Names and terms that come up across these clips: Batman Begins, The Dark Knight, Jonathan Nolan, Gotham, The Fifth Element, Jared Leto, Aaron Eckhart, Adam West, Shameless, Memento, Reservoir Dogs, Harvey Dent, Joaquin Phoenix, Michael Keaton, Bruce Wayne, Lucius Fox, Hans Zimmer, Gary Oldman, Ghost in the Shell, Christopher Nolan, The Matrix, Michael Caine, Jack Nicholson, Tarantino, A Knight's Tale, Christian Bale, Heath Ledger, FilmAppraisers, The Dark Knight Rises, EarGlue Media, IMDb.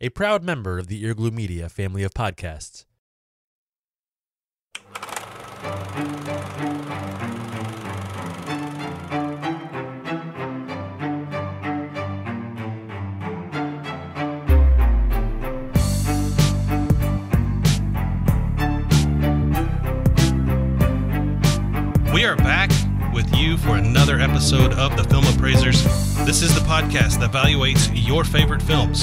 a proud member of the EarGlue Media family of podcasts. We are back with you for another episode of The Film Appraisers. This is the podcast that evaluates your favorite films.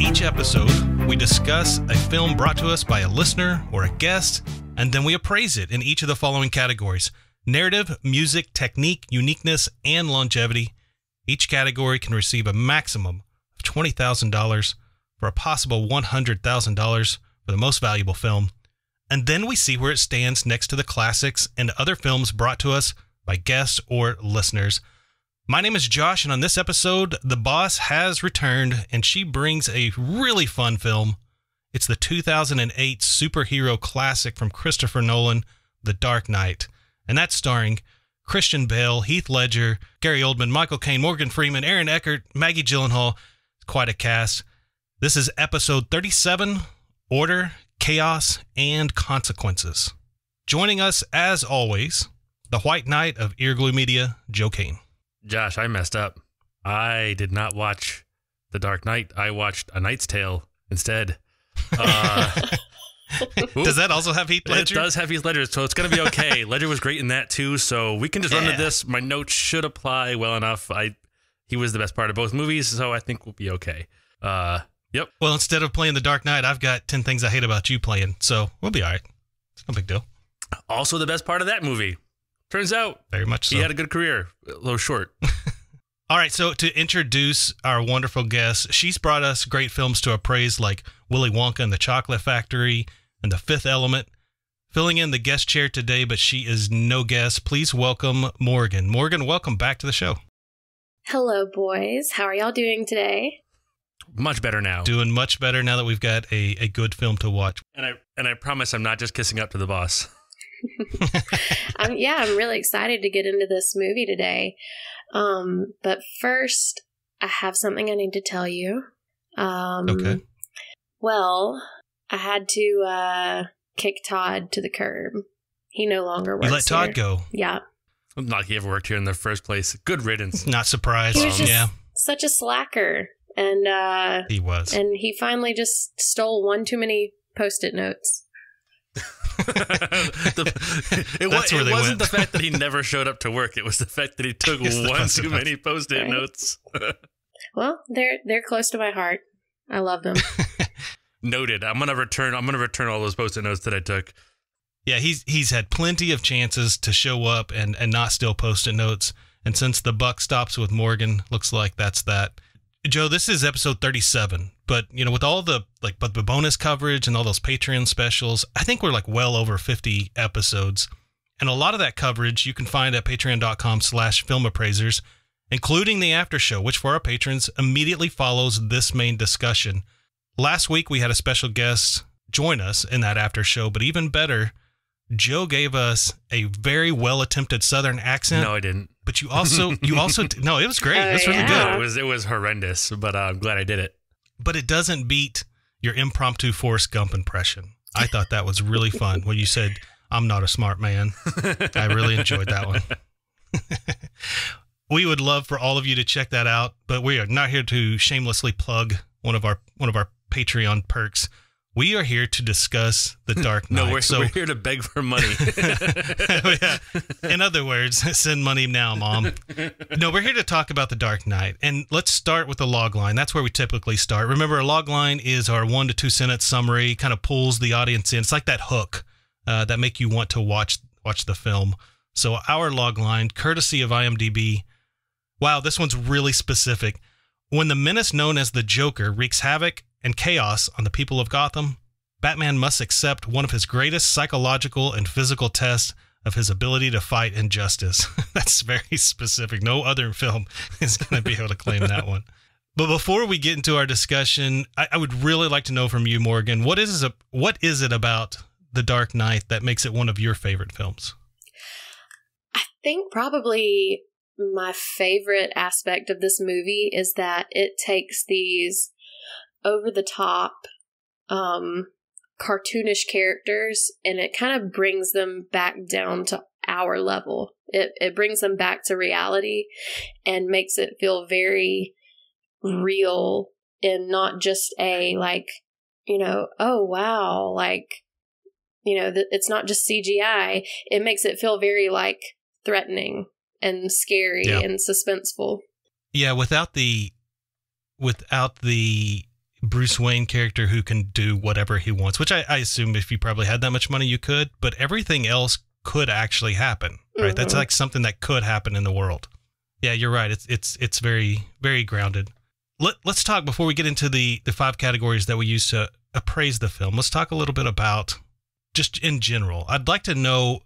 Each episode, we discuss a film brought to us by a listener or a guest, and then we appraise it in each of the following categories: narrative, music, technique, uniqueness, and longevity. Each category can receive a maximum of $20,000 for a possible $100,000 for the most valuable film. And then we see where it stands next to the classics and other films brought to us by guests or listeners. My name is Josh, and on this episode, the boss has returned, and she brings a really fun film. It's the 2008 superhero classic from Christopher Nolan, The Dark Knight. And that's starring Christian Bale, Heath Ledger, Gary Oldman, Michael Caine, Morgan Freeman, Aaron Eckhart, Maggie Gyllenhaal. It's quite a cast. This is episode 37, Order, Chaos, and Consequences. Joining us, as always, the White Knight of EarGlue Media, Joe Kane. Josh, I messed up. I did not watch The Dark Knight. I watched A Knight's Tale instead. Does that also have Heath Ledger? It does have Heath Ledger, so it's going to be okay. Ledger was great in that, too, so we can just run to this. My notes should apply well enough. He was the best part of both movies, so I think we'll be okay. Yep. Well, instead of playing The Dark Knight, I've got 10 Things I Hate About You playing, so we'll be all right. It's no big deal. Also the best part of that movie. Turns out very much so. He had a good career, though short. All right, so to introduce our wonderful guest, she's brought us great films to appraise like Willy Wonka and the Chocolate Factory and The Fifth Element. Filling in the guest chair today, but she is no guest. Please welcome Morgan. Morgan, welcome back to the show. Hello, boys. How are y'all doing today? Much better now. Doing much better now that we've got a good film to watch. And I promise I'm not just kissing up to the boss. I'm really excited to get into this movie today. But first, I have something I need to tell you. Okay. Well, I had to kick Todd to the curb. He no longer works. You let Todd go. Yeah. Not he ever worked here in the first place. Good riddance. Not surprised. He was just such a slacker. And he was. And he finally just stole one too many Post-it notes. It wasn't the fact that he never showed up to work. It was the fact that he took one too many Post-it notes. Well, they're close to my heart. I love them. Noted. I'm gonna return all those Post-it notes that I took. Yeah, he's had plenty of chances to show up and not steal Post-it notes. And since the buck stops with Morgan, looks like that's that. Joe, this is episode 37, but with all the the bonus coverage and all those Patreon specials, I think we're well over 50 episodes, and a lot of that coverage you can find at patreon.com/filmappraisers, including the after show, which for our patrons immediately follows this main discussion. Last week we had a special guest join us in that after show, but even better, Joe gave us a very well attempted Southern accent. No, I didn't. But you also no, it was great. It was really good. It was horrendous, but I'm glad I did it. But it doesn't beat your impromptu Forrest Gump impression. I thought that was really fun when you said, "I'm not a smart man." I really enjoyed that one. We would love for all of you to check that out, but we are not here to shamelessly plug one of our Patreon perks. We are here to discuss The Dark Knight. No, we're here to beg for money. In other words, send money now, Mom. No, we're here to talk about The Dark Knight. And let's start with the log line. That's where we typically start. Remember, a log line is our 1 to 2 sentence summary, kind of pulls the audience in. It's like that hook that make you want to watch the film. So our log line, courtesy of IMDb. Wow, this one's really specific. When the menace known as the Joker wreaks havoc and chaos on the people of Gotham, Batman must accept one of his greatest psychological and physical tests of his ability to fight injustice. That's very specific. No other film is going to be able to claim that one. But before we get into our discussion, I would really like to know from you, Morgan, what is it about The Dark Knight that makes it one of your favorite films? I think probably my favorite aspect of this movie is that it takes these over-the-top, cartoonish characters, and it kind of brings them back down to our level. It brings them back to reality and makes it feel very real and not just a, like, you know, oh, wow, like, you know, it's not just CGI. It makes it feel very, like, threatening and scary and suspenseful. Yeah, without the Bruce Wayne character who can do whatever he wants, which I assume if you probably had that much money, you could, but everything else could actually happen, right? Mm-hmm. That's like something that could happen in the world. Yeah, you're right. It's very, very grounded. Let's talk, before we get into the five categories that we use to appraise the film, let's talk a little bit about just in general. I'd like to know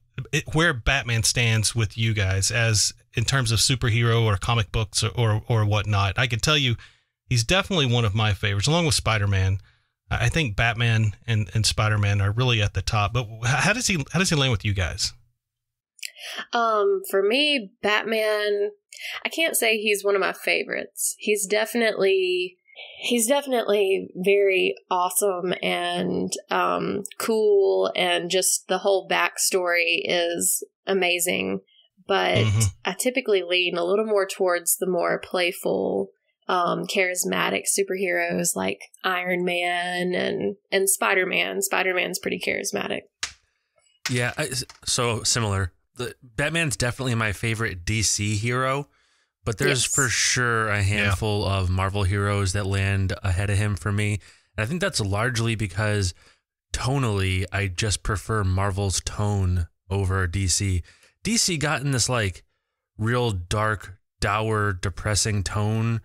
where Batman stands with you guys as in terms of superhero or comic books or whatnot. I can tell you, he's definitely one of my favorites, along with Spider-Man. I think Batman and Spider-Man are really at the top. But how does he land with you guys? For me, Batman, I can't say he's one of my favorites. He's definitely very awesome and cool, and just the whole backstory is amazing. But I typically lean a little more towards the more playful, charismatic superheroes like Iron Man and Spider-Man. Spider-Man's pretty charismatic. Yeah, so similar. Batman's definitely my favorite DC hero, but there's for sure a handful of Marvel heroes that land ahead of him for me. And I think that's largely because tonally, I just prefer Marvel's tone over DC. DC got in this like real dark, dour, depressing tone.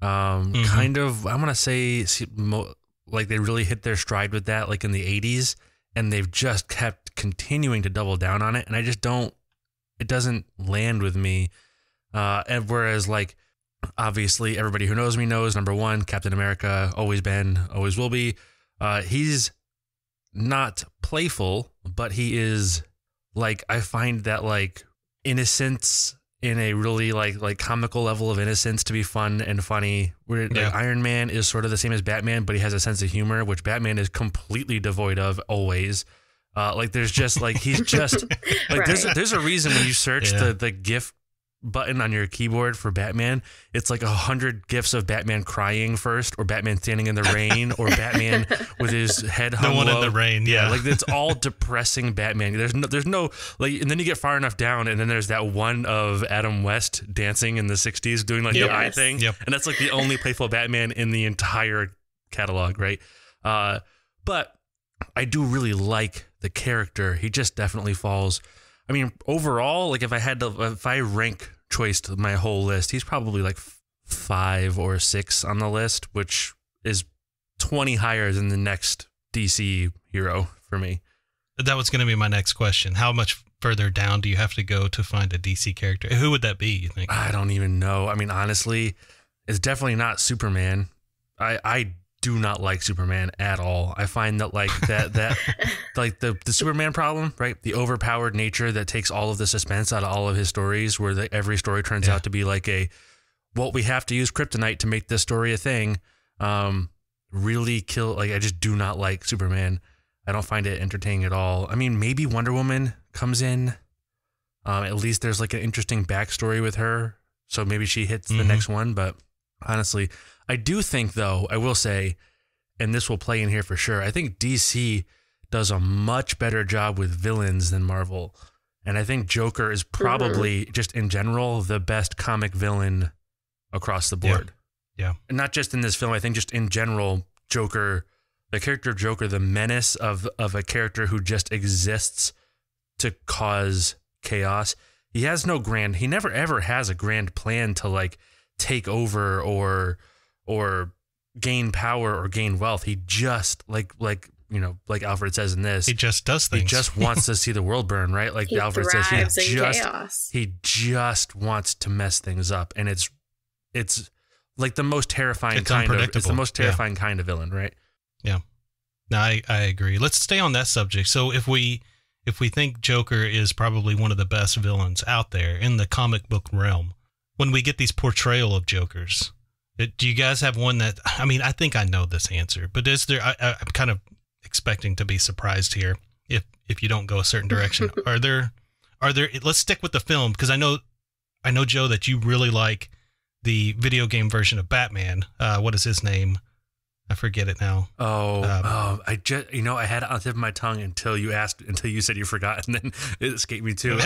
Kind of, I'm going to say, like, they really hit their stride with that, like, in the 80s, and they've just kept continuing to double down on it. And I just it doesn't land with me. And whereas, like, obviously everybody who knows me knows, number one, Captain America, always been, always will be. He's not playful, but he is, like, I find that, like, innocence in a really like comical level of innocence to be fun and funny. Like Iron Man is sort of the same as Batman, but he has a sense of humor, which Batman is completely devoid of always. Like, there's just like, he's just like, there's a reason when you search the GIF button on your keyboard for Batman, it's like 100 GIFs of Batman crying first, or Batman standing in the rain, or Batman with his head hung low. In the rain, like, it's all depressing Batman. There's no like, and then you get far enough down, and then there's that one of Adam West dancing in the '60s, doing like the eye thing, and that's like the only playful Batman in the entire catalog, right? But I do really like the character. He just definitely falls. I mean, overall, like, if I rank choiced my whole list, he's probably like 5 or 6 on the list, which is 20 higher than the next DC hero for me. That was going to be my next question. How much further down do you have to go to find a DC character? Who would that be, you think? I don't even know. I mean, honestly, it's definitely not Superman. I do not like Superman at all. I find that like that like the Superman problem, right? The overpowered nature that takes all of the suspense out of all of his stories, where every story turns out to be like we have to use kryptonite to make this story a thing. Really kill. Like, I just do not like Superman. I don't find it entertaining at all. I mean, maybe Wonder Woman comes in. At least there's like an interesting backstory with her, so maybe she hits the next one. But honestly, I do think, though, I will say, and this will play in here for sure, I think DC does a much better job with villains than Marvel. And I think Joker is probably, just in general, the best comic villain across the board. Yeah. And not just in this film. I think just in general, Joker, the character of Joker, the menace of a character who just exists to cause chaos. He never ever has a grand plan to, like, take over or gain power or gain wealth. He just like Alfred says in this, he just does things. He just wants to see the world burn, right? Like Alfred says, he just wants to mess things up, and it's like the most terrifying kind of villain, right? Yeah. No, I agree. Let's stay on that subject. So if we think Joker is probably one of the best villains out there in the comic book realm, when we get these portrayal of Jokers, Do you guys have one that, I mean, I think I know this answer, but is there, I'm kind of expecting to be surprised here if you don't go a certain direction. Are there, let's stick with the film, because I know, Joe, that you really like the video game version of Batman. What is his name? I forget it now. I just, you know, I had it on the tip of my tongue until you asked, until you said you forgot, and then it escaped me too.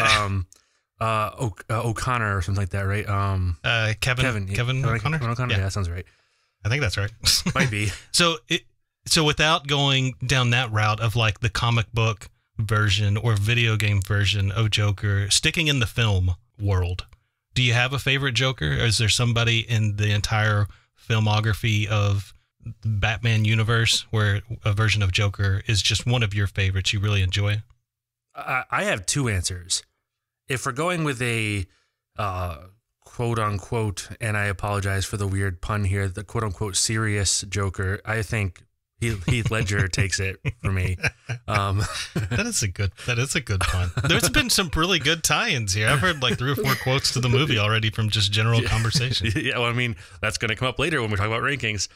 O'Connor or something like that, right? Kevin O'Connor. Yeah, that sounds right. I think that's right. Might be. So without going down that route of like the comic book version or video game version of Joker, sticking in the film world, do you have a favorite Joker? Or is there somebody in the entire filmography of Batman universe where a version of Joker is just one of your favorites you really enjoy? I have two answers. If we're going with a quote unquote, and I apologize for the weird pun here, the quote unquote serious Joker, I think Heath Ledger takes it for me. That is a good pun. There's been some really good tie-ins here. I've heard like 3 or 4 quotes to the movie already from just general conversation. Yeah, well, I mean, that's going to come up later when we talk about rankings.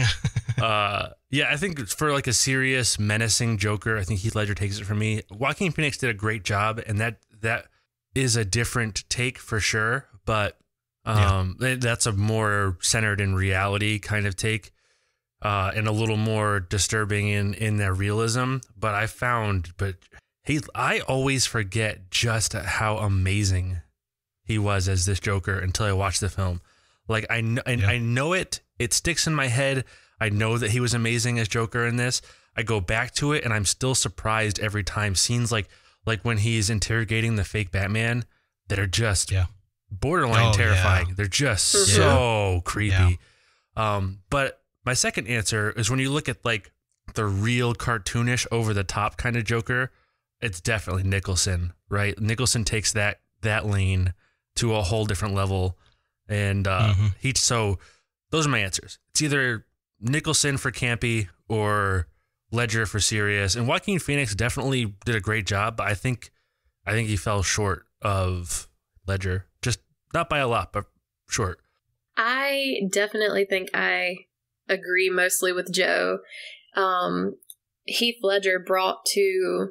Yeah, I think for like a serious, menacing Joker, I think Heath Ledger takes it for me. Joaquin Phoenix did a great job, and that is a different take for sure, but that's a more centered in reality kind of take. And a little more disturbing in their realism, but I always forget just how amazing he was as this Joker until I watch the film. Like I know it sticks in my head. I know that he was amazing as Joker in this. I go back to it and I'm still surprised every time. Scenes like when he's interrogating the fake Batman that are just borderline terrifying. Yeah. They're just so creepy. Yeah. But my second answer is when you look at like the real cartoonish over the top kind of Joker, it's definitely Nicholson, right? Nicholson takes that lane to a whole different level. And so those are my answers. It's either Nicholson for campy or Ledger for serious. And Joaquin Phoenix definitely did a great job, but I think he fell short of Ledger. Just not by a lot, but short. I definitely think I agree mostly with Joe. Heath Ledger brought to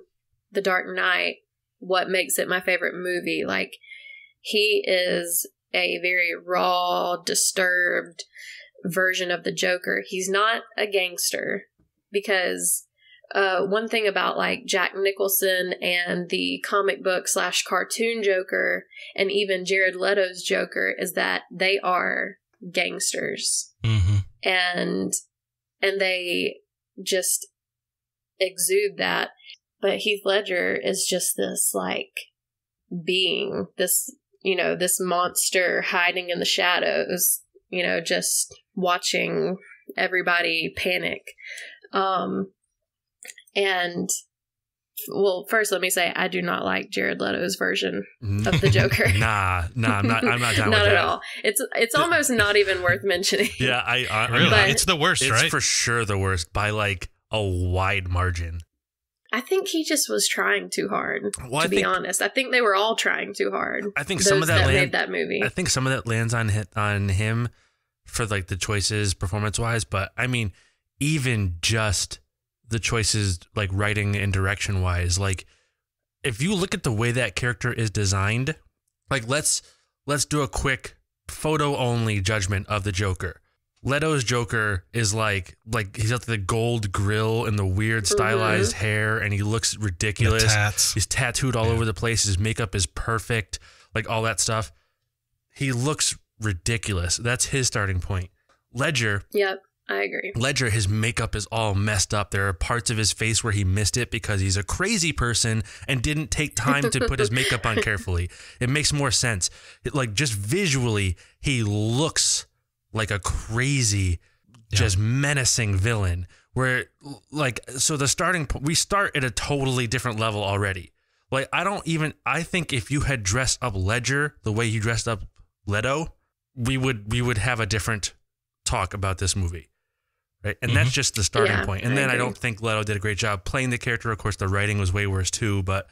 The Dark Knight what makes it my favorite movie. Like, he is a very raw, disturbed version of the Joker. He's not a gangster, because one thing about like Jack Nicholson and the comic book / cartoon Joker, and even Jared Leto's Joker, is that they are gangsters. Mm-hmm. And they just exude that. But Heath Ledger is just this like being, this, you know, this monster hiding in the shadows, you know, just watching everybody panic. And well, first let me say I do not like Jared Leto's version of the Joker. Nah, I'm not down with that. Not at all. It's almost not even worth mentioning. Yeah, I really, it's the worst, right? It's for sure the worst by like a wide margin. I think he just was trying too hard, to be honest. I think they were all trying too hard. I think some of that made that movie. I think some of that lands on him for like the choices performance-wise, but I mean, even just the choices like writing and direction wise, like if you look at the way that character is designed, like let's do a quick photo only judgment of the Joker. Leto's Joker is like he's got the gold grill and the weird stylized hair, and he looks ridiculous. He's tattooed all over the place. His makeup is perfect. Like all that stuff. He looks ridiculous. That's his starting point. Ledger. Yep. I agree. Ledger, his makeup is all messed up. There are parts of his face where he missed it because he's a crazy person and didn't take time to put his makeup on carefully. It makes more sense. Like just visually, he looks like a crazy, just menacing villain. Where like, so the starting point, we start at a totally different level already. Like I think if you had dressed up Ledger the way you dressed up Leto, we would have a different talk about this movie. Right. And that's just the starting point. And then I don't think Leto did a great job playing the character. Of course, the writing was way worse too, but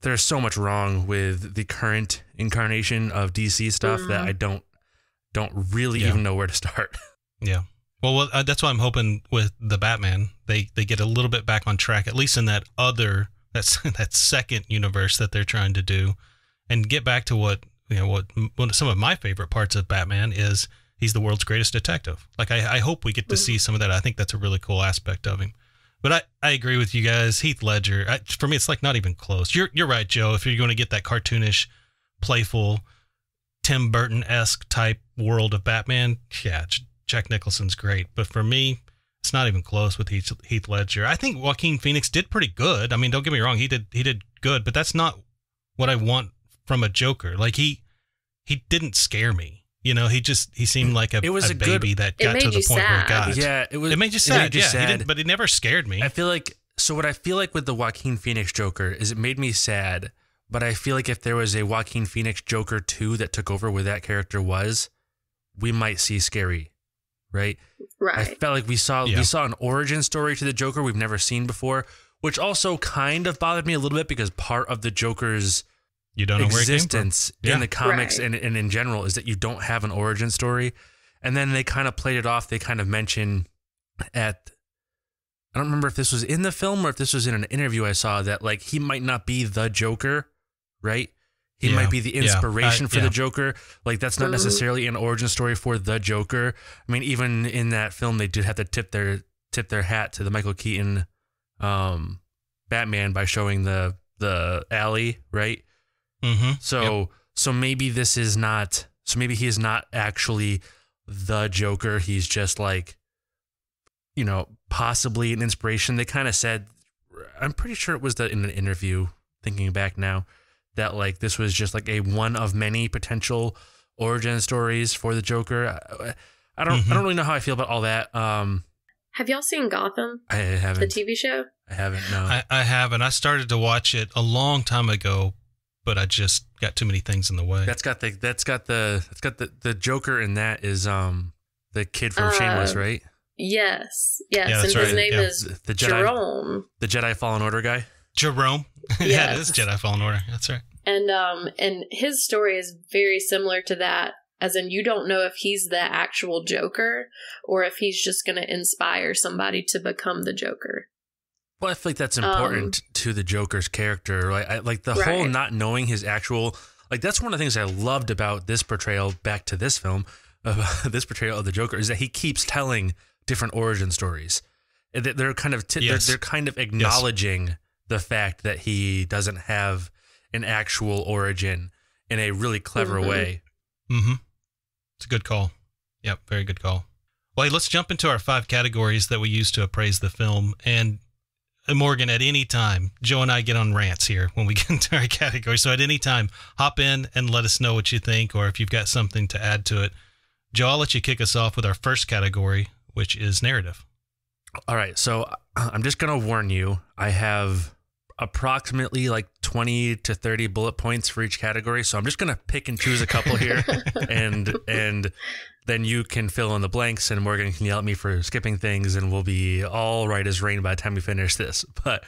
there's so much wrong with the current incarnation of DC stuff that I don't, don't really even know where to start. Yeah. Well, that's why I'm hoping with the Batman, they get a little bit back on track, at least in that other, that second universe that they're trying to do, and get back to what, you know, what some of my favorite parts of Batman is. He's the world's greatest detective. Like, I hope we get to see some of that. I think that's a really cool aspect of him. But I agree with you guys. Heath Ledger, for me, it's like not even close. You're right, Joe. If you're going to get that cartoonish, playful, Tim Burton-esque type world of Batman, yeah, Jack Nicholson's great. But for me, it's not even close with Heath Ledger. I think Joaquin Phoenix did pretty good. I mean, don't get me wrong. He did good, but that's not what I want from a Joker. Like, he didn't scare me. You know, he seemed like a baby that got to the point where it got. Yeah, it made you sad. Yeah, he didn't, but it never scared me. I feel like, so what I feel like with the Joaquin Phoenix Joker is it made me sad, but I feel like if there was a Joaquin Phoenix Joker 2 that took over where that character was, we might see scary, right? Right. I felt like we saw an origin story to the Joker we've never seen before, which also kind of bothered me a little bit because part of the Joker's existence in the comics and in general is that you don't have an origin story. And then they kind of played it off. They kind of mentioned at, I don't remember if this was in the film or if this was in an interview I saw, that like he might not be the Joker, right? He might be the inspiration for the Joker. Like that's not necessarily an origin story for the Joker. I mean, even in that film, they did have to tip their hat to the Michael Keaton Batman by showing the alley, right? Mm-hmm. So maybe this is not, so maybe he is not actually the Joker. He's just like, you know, possibly an inspiration. They kind of said, I'm pretty sure it was in an interview, thinking back now, that like this was just like a one of many potential origin stories for the Joker. I don't really know how I feel about all that. Have y'all seen Gotham? I haven't. The TV show? I haven't, no. I haven't. I started to watch it a long time ago, but I just got too many things in the way. That's got the Joker in that is the kid from Shameless, right? Yes. Yes. Yeah, and his name is the Jedi, Jerome. The Jedi Fallen Order guy. Jerome. Yes. Yeah, it is Jedi Fallen Order. That's right. And his story is very similar to that, as in you don't know if he's the actual Joker or if he's just gonna inspire somebody to become the Joker. Well, I feel like that's important to the Joker's character. Like, the whole not knowing his actual, like that's one of the things I loved about this portrayal. Back to this film, this portrayal of the Joker is that he keeps telling different origin stories. They're kind of they're kind of acknowledging the fact that he doesn't have an actual origin in a really clever way. Mm-hmm. It's a good call. Yep, very good call. Well, let's jump into our 5 categories that we use to appraise the film. And Morgan, at any time, Joe and I get on rants here when we get into our category. So at any time, hop in and let us know what you think or if you've got something to add to it. Joe, I'll let you kick us off with our first category, which is narrative. All right. So I'm just going to warn you, I have approximately like 20 to 30 bullet points for each category. So I'm just going to pick and choose a couple here and then you can fill in the blanks and Morgan can yell at me for skipping things and we'll be all right as rain by the time we finish this. But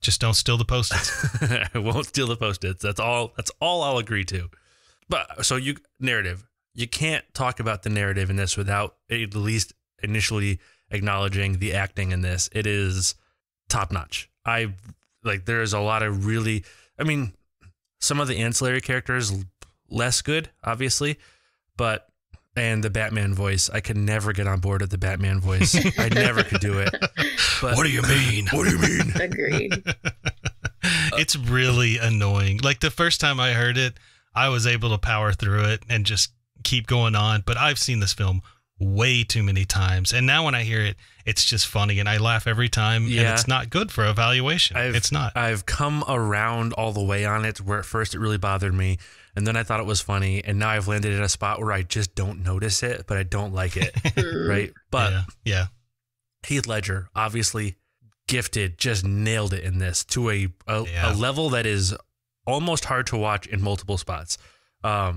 just don't steal the Post-its. I won't steal the Post-its. That's all I'll agree to. But so narrative, you can't talk about the narrative in this without at least initially acknowledging the acting in this. It is top notch. There is a lot of really, I mean, some of the ancillary characters less good, obviously, but and the Batman voice. I could never get on board with the Batman voice. I never could do it. But, what do you mean? What do you mean? Agreed. It's really annoying. Like the first time I heard it, I was able to power through it and just keep going on. But I've seen this film way too many times. And now when I hear it, it's just funny. And I laugh every time. Yeah. And it's not good for evaluation. It's not. I've come around all the way on it where at first it really bothered me. And then I thought it was funny. And now I've landed in a spot where I just don't notice it, but I don't like it. Right. But yeah. Heath Ledger, obviously gifted, just nailed it in this to a level that is almost hard to watch in multiple spots. And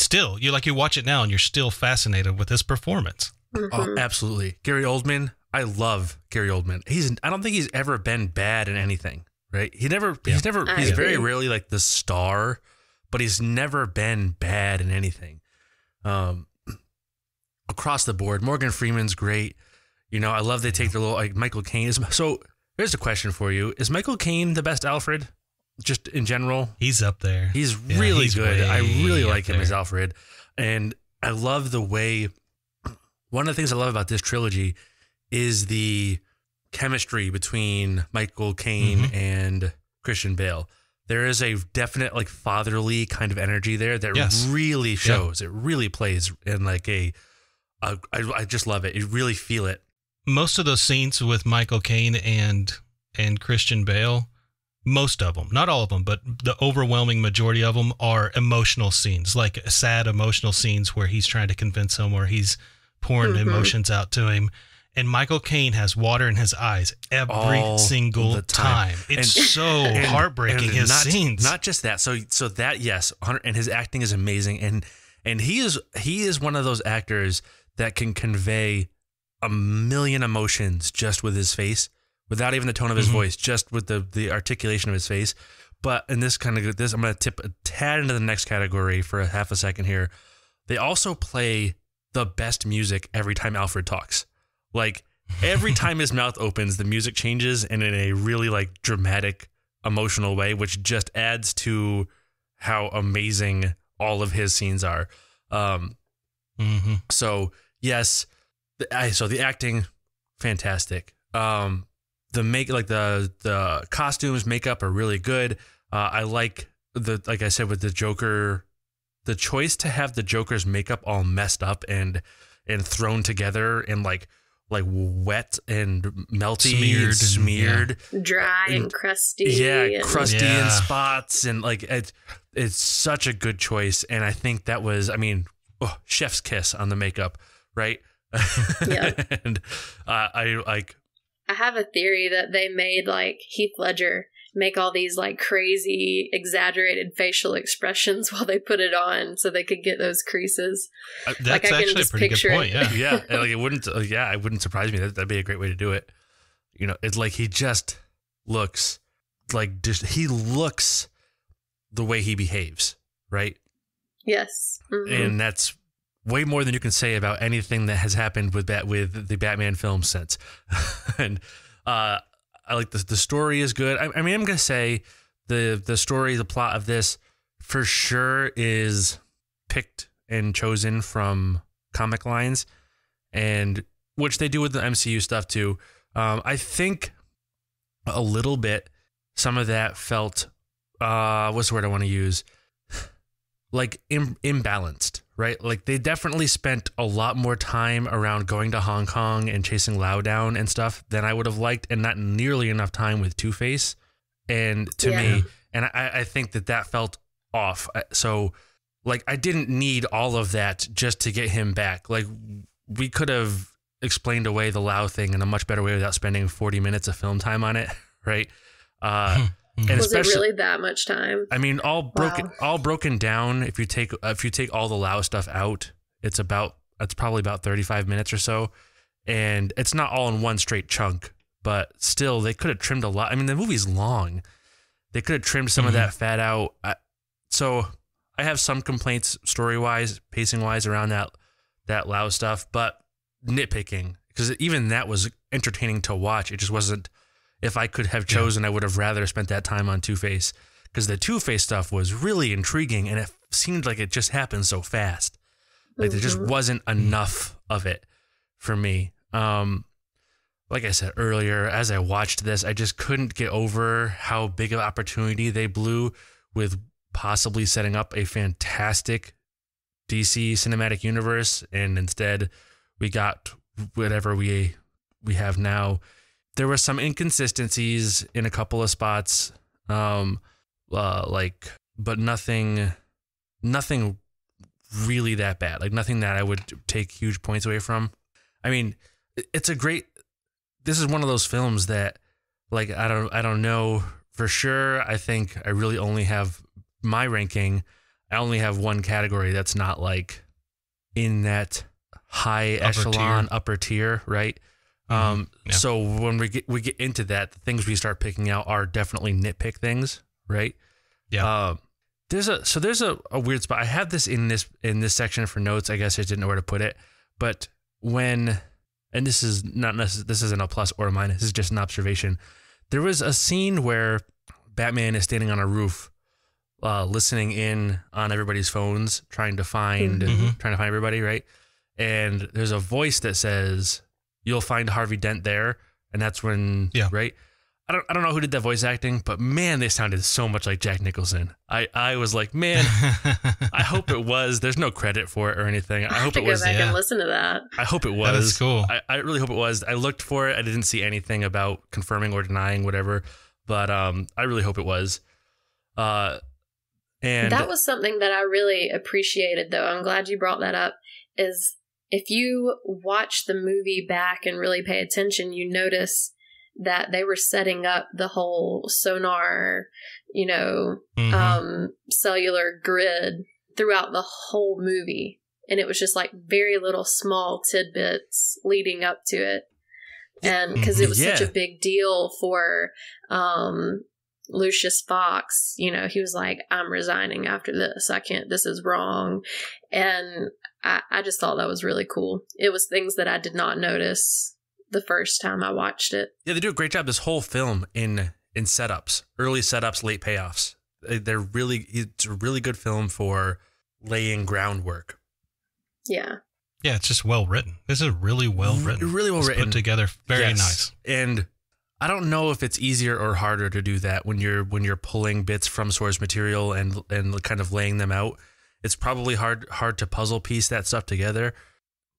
still, you watch it now and you're still fascinated with his performance. Oh, absolutely. Gary Oldman. I love Gary Oldman. I don't think he's ever been bad in anything, right? He's very rarely like the star, but he's never been bad in anything. across the board. Morgan Freeman's great. You know, I love they take the little, like, Michael Caine. So here's a question for you. Is Michael Caine the best Alfred, just in general? He's up there. He's really good. I really like him as Alfred. And I love the way, one of the things I love about this trilogy is the chemistry between Michael Caine and Christian Bale. There is a definite, like, fatherly kind of energy there that really shows. It really plays in, like, I just love it. You really feel it. Most of those scenes with Michael Caine and Christian Bale, most of them, not all of them, but the overwhelming majority of them are emotional scenes, like sad emotional scenes where he's trying to convince him or he's pouring emotions out to him. And Michael Caine has water in his eyes every single time. It's so heartbreaking, his scenes. Not just that. So that, yes, and his acting is amazing. And he is one of those actors that can convey a million emotions just with his face, without even the tone of his voice, just with the articulation of his face. But in this kind of, I'm going to tip a tad into the next category for a half a second here. They also play the best music every time Alfred talks. Like, every time his mouth opens, the music changes, and in a really, like, dramatic, emotional way, which just adds to how amazing all of his scenes are. So, yes, the acting, fantastic. The costumes, makeup are really good. I like like I said with the Joker, the choice to have the Joker's makeup all messed up and thrown together and like wet and melty, smeared. Dry and crusty. Yeah, crusty in spots. And like, it's such a good choice. And I think that was, I mean, chef's kiss on the makeup, right? Yeah. And I have a theory that they made, like, Heath Ledger make all these, like, crazy, exaggerated facial expressions while they put it on so they could get those creases. That's like, actually a pretty good point. Yeah. Like, it wouldn't, it wouldn't surprise me. That'd be a great way to do it. You know, it's like he just looks like he looks the way he behaves, right? Yes. Mm-hmm. And that's way more than you can say about anything that has happened with the Batman film since. And, I like the story is good. I mean, I'm going to say the story, the plot of this for sure is picked and chosen from comic lines, and which they do with the MCU stuff too. I think a little bit, some of that felt, what's the word I want to use? Like imbalanced, right? Like, they definitely spent a lot more time around going to Hong Kong and chasing Lao down and stuff than I would have liked, and not nearly enough time with Two-Face. And to me, and I think that felt off. So, like, I didn't need all of that just to get him back. Like, we could have explained away the Lao thing in a much better way without spending 40 minutes of film time on it, right? And was it really that much time? I mean, all broken down. If you take all the Lao stuff out, it's probably about 35 minutes or so, and it's not all in one straight chunk. But still, they could have trimmed a lot. I mean, the movie's long. They could have trimmed some of that fat out. So I have some complaints, story wise, pacing wise, around that Lao stuff. But nitpicking, because even that was entertaining to watch. It just wasn't. If I could have chosen, I would have rather spent that time on Two-Face, because the Two-Face stuff was really intriguing, and it seemed like it just happened so fast. Like, there just wasn't enough of it for me. Like I said earlier, as I watched this, I just couldn't get over how big of an opportunity they blew with possibly setting up a fantastic DC cinematic universe, and instead we got whatever we have now. There were some inconsistencies in a couple of spots, but nothing really that bad. Like, nothing that I would take huge points away from. I mean, this is one of those films that, like, I don't know for sure. I think I really only have my ranking. I only have one category that's not, like, in that high echelon, upper tier, right? So when we get into that, the things we start picking out are definitely nitpick things, right? Yeah. There's a weird spot. I have this in this section for notes. I guess I didn't know where to put it, But when, and this is not necessarily, this isn't a plus or a minus, this is just an observation. There was a scene where Batman is standing on a roof, listening in on everybody's phones, trying to find everybody, right? And there's a voice that says, "You'll find Harvey Dent there," and that's when, yeah, right? I don't know who did that voice acting, but man, they sounded so much like Jack Nicholson. I was like, man, I hope it was. There's no credit for it or anything. I hope it was. I have to go back and listen to that. I hope it was. That is cool. I really hope it was. I looked for it. I didn't see anything about confirming or denying whatever, but I really hope it was. And that was something that I really appreciated, though. I'm glad you brought that up. Is if you watch the movie back and really pay attention, you notice that they were setting up the whole sonar, you know, cellular grid throughout the whole movie. And it was just like very little small tidbits leading up to it. And because it was such a big deal for Lucius Fox, you know, he was like, "I'm resigning after this. I can't, this is wrong." And I just thought that was really cool. It was things that I did not notice the first time I watched it. Yeah, they do a great job this whole film in setups, early setups, late payoffs. They're really, it's a really good film for laying groundwork. Yeah. Yeah, it's just well written. This is really well written. Really well written. Put together very nice. And I don't know if it's easier or harder to do that when you're pulling bits from source material and kind of laying them out. It's probably hard to puzzle piece that stuff together,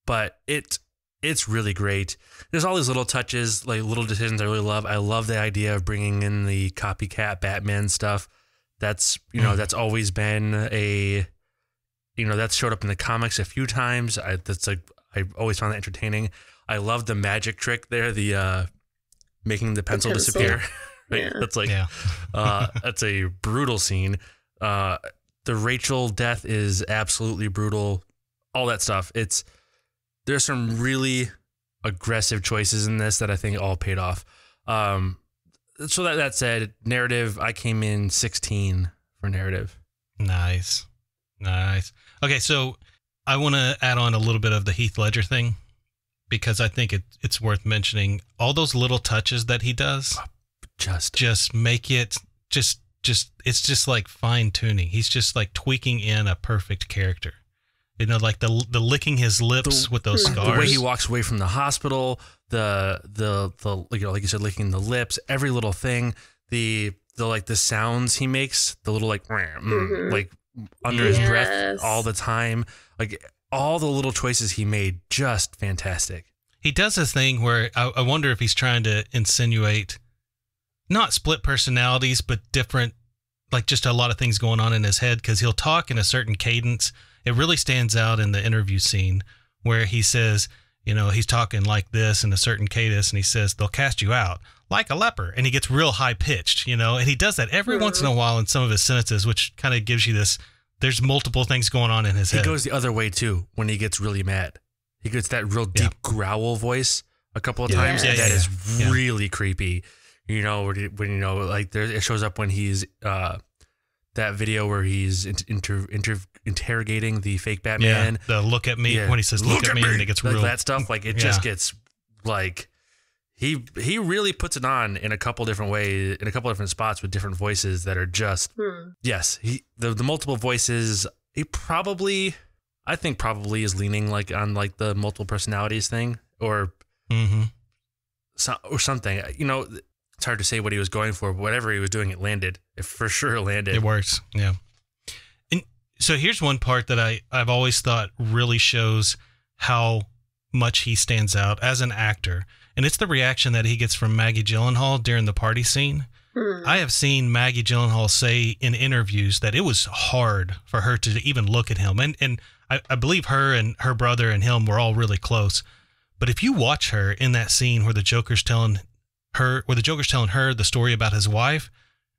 but it's really great. There's all these little touches, like little decisions I really love. I love the idea of bringing in the copycat Batman stuff. That's, you know, that's always been a, you know, that's showed up in the comics a few times. I always found that entertaining. I love the magic trick there, the making the pencil disappear. Right? Yeah. That's like, that's a brutal scene. The Rachel death is absolutely brutal. All that stuff. There's some really aggressive choices in this that I think all paid off. So that said, narrative, I came in 16 for narrative. Nice. Nice. Okay, so I want to add on a little bit of the Heath Ledger thing because I think it's worth mentioning. All those little touches that he does just make it just it's just like fine tuning. He's just like tweaking in a perfect character. You know, like the licking his lips with those scars. The way he walks away from the hospital, the you know, like you said, licking the lips, every little thing, the like the sounds he makes, the little like like under his breath all the time, like all the little choices he made, just fantastic. He does this thing where I wonder if he's trying to insinuate not split personalities, but different, like just a lot of things going on in his head because he'll talk in a certain cadence. It really stands out in the interview scene where he says, you know, he's talking like this in a certain cadence and he says, "They'll cast you out like a leper." And he gets real high pitched, you know, and he does that every once in a while in some of his sentences, which kind of gives you this, there's multiple things going on in his head. He goes the other way too. When he gets really mad, he gets that real deep growl voice a couple of times. Yeah. That is really creepy. You know, when, you know, like there, it shows up when he's, that video where he's interrogating the fake Batman. Yeah, the "look at me" when he says look at me and it gets like real. That stuff, like it just gets like he really puts it on in a couple different ways, in a couple different spots with different voices that are just the multiple voices. He probably, I think probably is leaning like on like the multiple personalities thing or or something, you know. It's hard to say what he was going for, but whatever he was doing, it landed. It for sure landed. It works, yeah. And so here's one part that I've always thought really shows how much he stands out as an actor, and it's the reaction that he gets from Maggie Gyllenhaal during the party scene. I have seen Maggie Gyllenhaal say in interviews that it was hard for her to even look at him, and I believe her and her brother and him were all really close. But if you watch her in that scene where the Joker's telling her the story about his wife,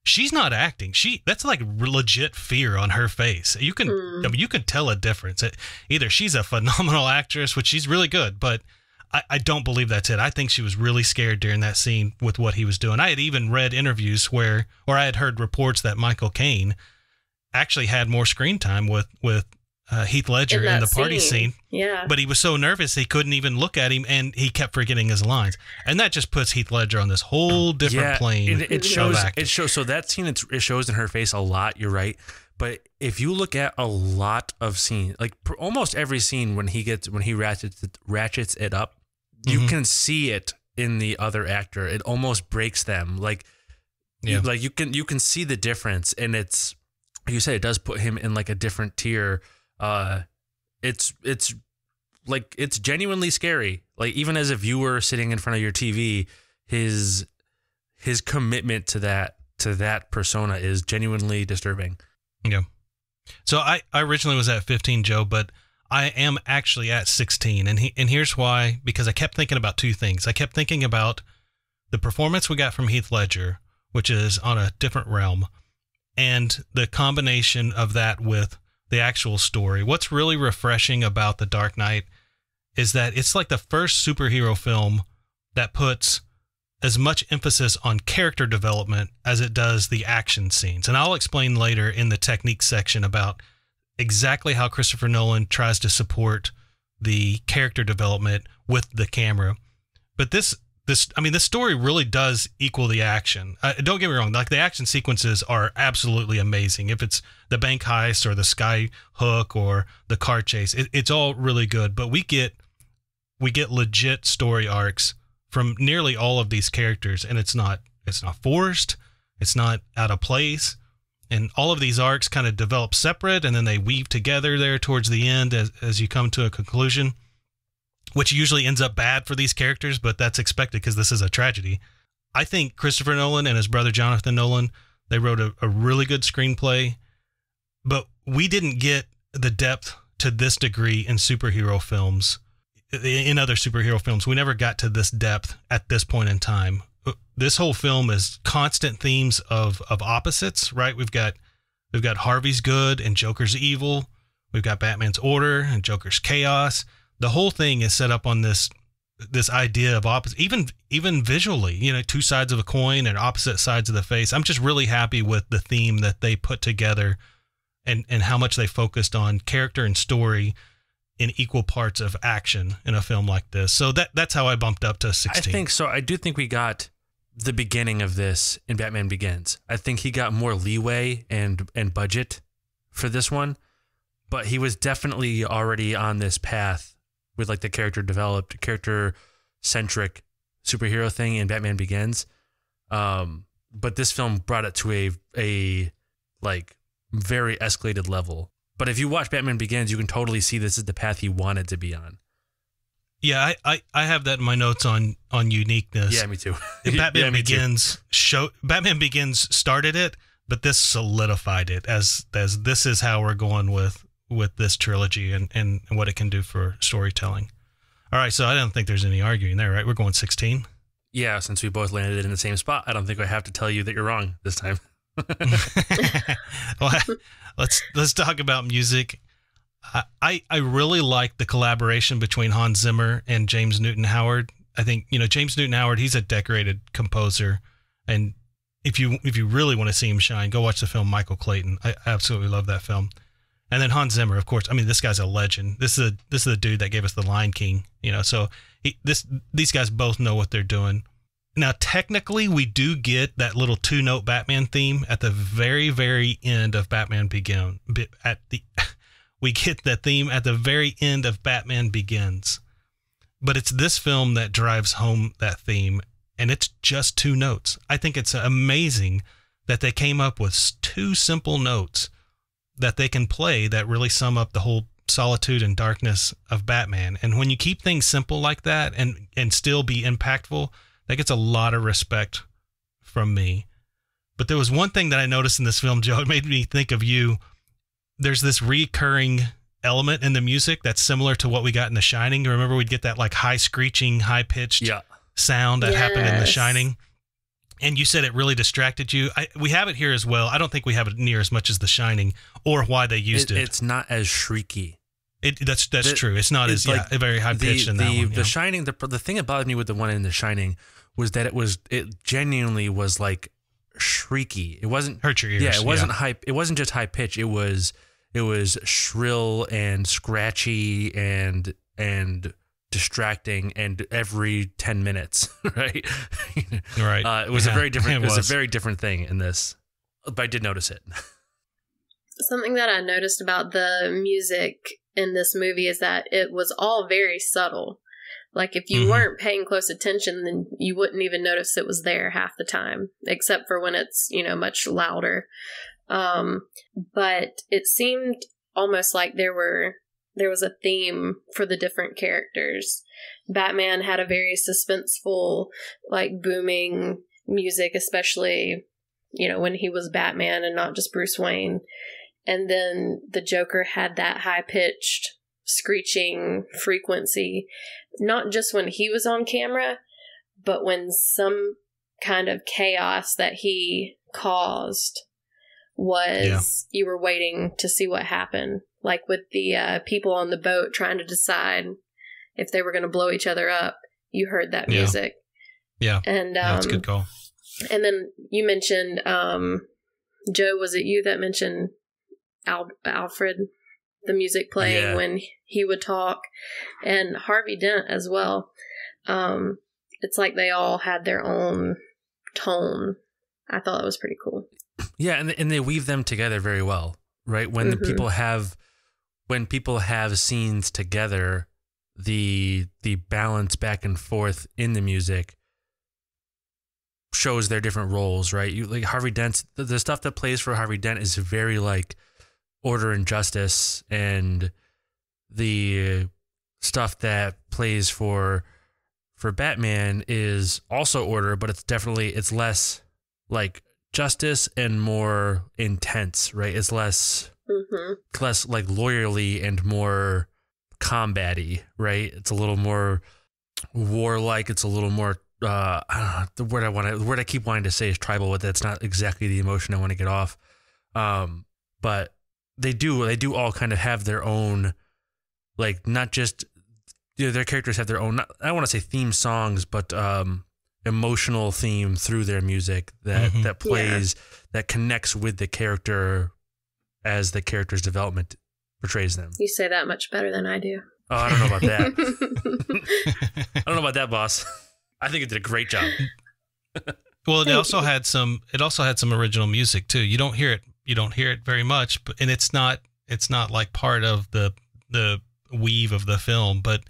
she's not acting. That's like legit fear on her face. You can I mean, you can tell a difference. Either she's a phenomenal actress, which she's really good, but I don't believe that's it. I think she was really scared during that scene with what he was doing. I had even read interviews or I had heard reports that Michael Caine actually had more screen time with Heath Ledger in the party scene. Yeah. But he was so nervous he couldn't even look at him, and he kept forgetting his lines. And that just puts Heath Ledger on this whole different plane. It shows. So that scene, it shows in her face a lot. You're right. But if you look at a lot of scenes, like almost every scene when he ratchets it up, you can see it in the other actor. It almost breaks them. You can see the difference, and it's, you said, it does put him in like a different tier. It's genuinely scary. Like, even as a viewer sitting in front of your TV, his commitment to that persona is genuinely disturbing. Yeah. So I originally was at 15, Joe, but I am actually at 16, and here's why, because I kept thinking about two things. I kept thinking about the performance we got from Heath Ledger, which is on a different realm, and the combination of that with the actual story. What's really refreshing about The Dark Knight is that it's like the first superhero film that puts as much emphasis on character development as it does the action scenes. And I'll explain later in the technique section about exactly how Christopher Nolan tries to support the character development with the camera. But this story really does equal the action. Don't get me wrong. Like, the action sequences are absolutely amazing. If it's the bank heist or the sky hook or the car chase, it's all really good. But we get legit story arcs from nearly all of these characters, and it's not forced. It's not out of place. And all of these arcs kind of develop separate, and then they weave together there towards the end as you come to a conclusion, which usually ends up bad for these characters, but that's expected because this is a tragedy. I think Christopher Nolan and his brother Jonathan Nolan, they wrote a really good screenplay, but we didn't get the depth to this degree in superhero films. In other superhero films, we never got to this depth at this point in time. This whole film is constant themes of opposites, right? We've got Harvey's good and Joker's evil. We've got Batman's order and Joker's chaos. The whole thing is set up on this idea of opposite, even visually, you know, two sides of a coin and opposite sides of the face. I'm just really happy with the theme that they put together and how much they focused on character and story in equal parts of action in a film like this. So that's how I bumped up to 16. I think so. I do think we got the beginning of this in Batman Begins. I think he got more leeway and budget for this one, but he was definitely already on this path with like the character-centric superhero thing in Batman Begins. But this film brought it to a like very escalated level. But if you watch Batman Begins, you can totally see this is the path he wanted to be on. Yeah, I have that in my notes on uniqueness. Yeah, me too. Batman Begins started it, but this solidified it as this is how we're going with this trilogy and what it can do for storytelling. All right, so I don't think there's any arguing there, right? We're going 16? Yeah, since we both landed in the same spot, I don't think I have to tell you that you're wrong this time. Well, let's talk about music. I really like the collaboration between Hans Zimmer and James Newton Howard. I think, you know, James Newton Howard, he's a decorated composer, and if you really want to see him shine, go watch the film Michael Clayton. I absolutely love that film. And then Hans Zimmer, of course. I mean, this guy's a legend. This is the dude that gave us The Lion King, you know. So these guys both know what they're doing. Now, technically, we do get that little two-note Batman theme at the very, very end of Batman Begins. We get that theme at the very end of Batman Begins, but it's this film that drives home that theme, and it's just two notes. I think it's amazing that they came up with two simple notes that they can play that really sum up the whole solitude and darkness of Batman. And when you keep things simple like that and still be impactful, that gets a lot of respect from me. But there was one thing that I noticed in this film, Joe. It made me think of you. There's this recurring element in the music that's similar to what we got in The Shining. Remember, we'd get that like high screeching, high pitched sound that happened in The Shining. And you said it really distracted you. We have it here as well. I don't think we have it near as much as The Shining or why they used it. It's not as shrieky. That's true. It's not as like very high pitched in that one. The Shining. The thing that bothered me with the one in The Shining was that it genuinely was like shrieky. It wasn't hurt your ears. Yeah, it wasn't high. It wasn't just high pitch. It was. It was shrill and scratchy and distracting, and every 10 minutes, right? Right. It was a very different thing in this, but I did notice it. Something that I noticed about the music in this movie is that it was all very subtle. Like, if you weren't paying close attention, then you wouldn't even notice it was there half the time, except for when it's, you know, much louder. But it seemed almost like there was a theme for the different characters. Batman had a very suspenseful, like, booming music, especially, you know, when he was Batman and not just Bruce Wayne. And then the Joker had that high-pitched, screeching frequency, not just when he was on camera, but when some kind of chaos that he caused was, you were waiting to see what happened. Like with the people on the boat trying to decide if they were going to blow each other up, you heard that music. Yeah. And that's a good call. And then you mentioned, Joe, was it you that mentioned Alfred, the music playing when he would talk, and Harvey Dent as well. It's like they all had their own tone. I thought it was pretty cool. Yeah. And they weave them together very well, right? When the people have, scenes together, the balance back and forth in the music shows their different roles, right? You like Harvey Dent's, the stuff that plays for Harvey Dent is very like order and justice, and the stuff that plays for Batman is also order, but it's definitely, it's less like justice and more intense, right? It's less, less like lawyerly and more combat-y, right? It's a little more warlike. It's a little more, the word I keep wanting to say is tribal, but that's not exactly the emotion I want to get off. But they do all kind of have their own, like, not just, you know, their characters have their own, not, I don't want to say theme songs, but emotional theme through their music that, that plays, that connects with the character as the character's development portrays them. You say that much better than I do. Oh, I don't know about that. I don't know about that, boss. I think it did a great job. Well, it also had some original music too. You don't hear it very much, but, and it's not like part of the weave of the film, but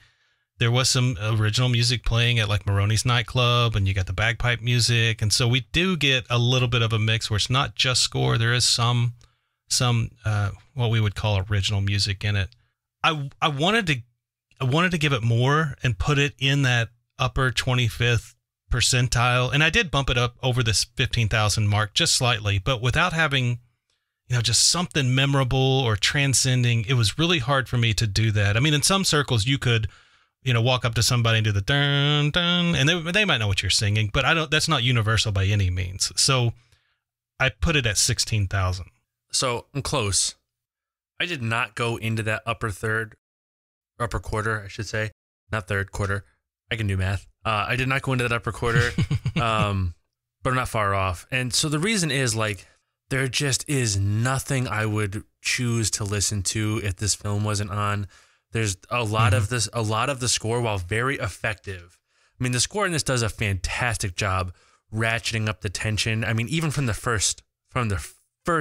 there was some original music playing at like Maroney's nightclub, and you got the bagpipe music. And so we do get a little bit of a mix where it's not just score. There is some what we would call original music in it. I wanted to give it more and put it in that upper 25th percentile. And I did bump it up over this 15,000 mark just slightly, but without having, you know, just something memorable or transcending, it was really hard for me to do that. I mean, in some circles you could, you know, walk up to somebody and do the dun dun, and they might know what you're singing, but I don't, that's not universal by any means. So I put it at 16,000. So I'm close. I did not go into that upper quarter, I should say, not third quarter. I can do math. I did not go into that upper quarter, but I'm not far off. And so the reason is, like, there just is nothing I would choose to listen to if this film wasn't on. There's a lot of this, a lot of the score, while very effective. I mean, the score in this does a fantastic job ratcheting up the tension. I mean, even from the first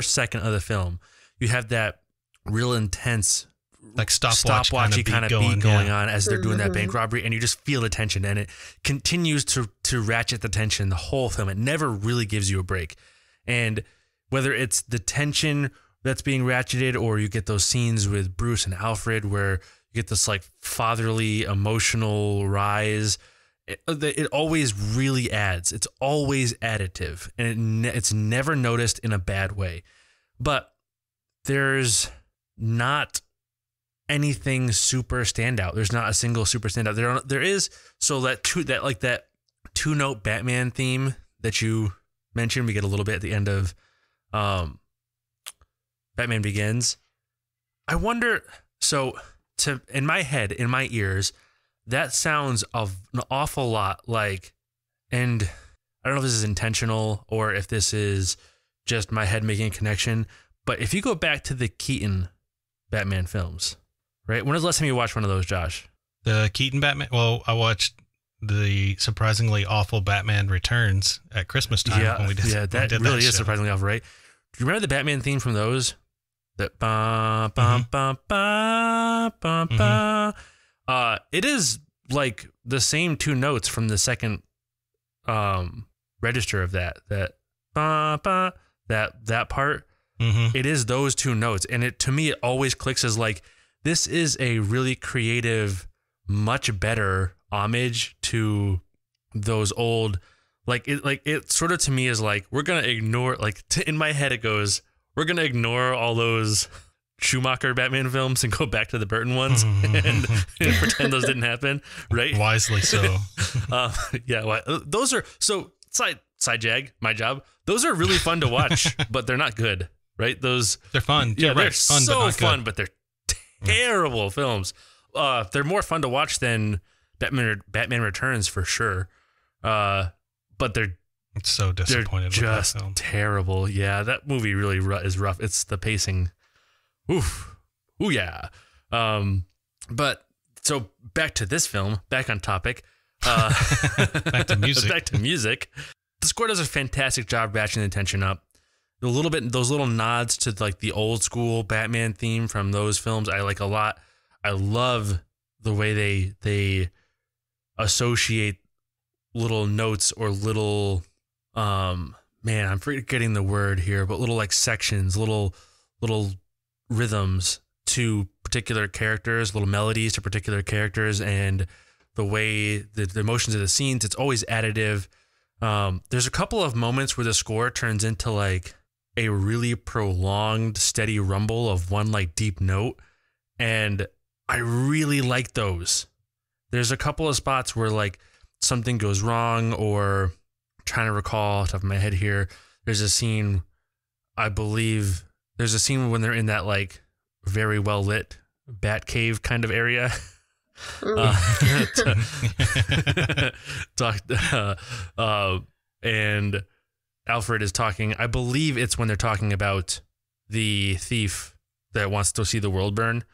second of the film, you have that real intense, like stopwatchy kind of beat going on as they're doing that bank robbery, and you just feel the tension, and it continues to ratchet the tension the whole film. It never really gives you a break. And whether it's the tension that's being ratcheted, or you get those scenes with Bruce and Alfred where you get this like fatherly emotional rise, it always really adds. It's always additive, and it's never noticed in a bad way. But there's not anything super standout. There's not a single super standout. There is, so that two-note Batman theme that you mentioned, we get a little bit at the end of Batman Begins. I wonder, so to in my head, in my ears, that sounds of an awful lot like, and I don't know if this is intentional or if this is just my head making a connection, but if you go back to the Keaton Batman films, right? When was the last time you watched one of those, Josh? The Keaton Batman? Well, I watched the surprisingly awful Batman Returns at Christmas time. Yeah, when we did, that really is surprisingly awful, right? Do you remember the Batman theme from those? That bum bum bum bum bum bum. It is like the same two notes from the second register of that ba ba that part. It is those two notes, and it to me it always clicks as like this is a really creative, much better homage to those old. Like it sort of to me is like we're gonna ignore in my head it goes. We're going to ignore all those Schumacher Batman films and go back to the Burton ones and pretend those didn't happen, right? Wisely so. Yeah, well, those are... So, side jag, my job. Those are really fun to watch, but they're not good, right? Those... They're fun. Yeah, right. They're fun, so but fun, good. But they're terrible films. They're more fun to watch than Batman Returns, for sure. But they're... It's so disappointed. They're just with that film. Terrible. Yeah, that movie really is rough. It's the pacing. Oof. Ooh, yeah. But so back to this film, back on topic. Back to music. Back to music. The score does a fantastic job ratcheting the tension up. A little bit, those little nods to like the old school Batman theme from those films, I like a lot. I love the way they associate little notes or little. Man, I'm forgetting the word here, but little like sections, little rhythms to particular characters, little melodies to particular characters, and the way the emotions of the scenes, it's always additive. There's a couple of moments where the score turns into like a really prolonged, steady rumble of one like deep note, and I really like those. There's a couple of spots where like something goes wrong or... Trying to recall off the top of my head here. There's a scene, I believe, there's a scene when they're in that like very well lit bat cave kind of area. And Alfred is talking. I believe it's when they're talking about the thief that wants to see the world burn.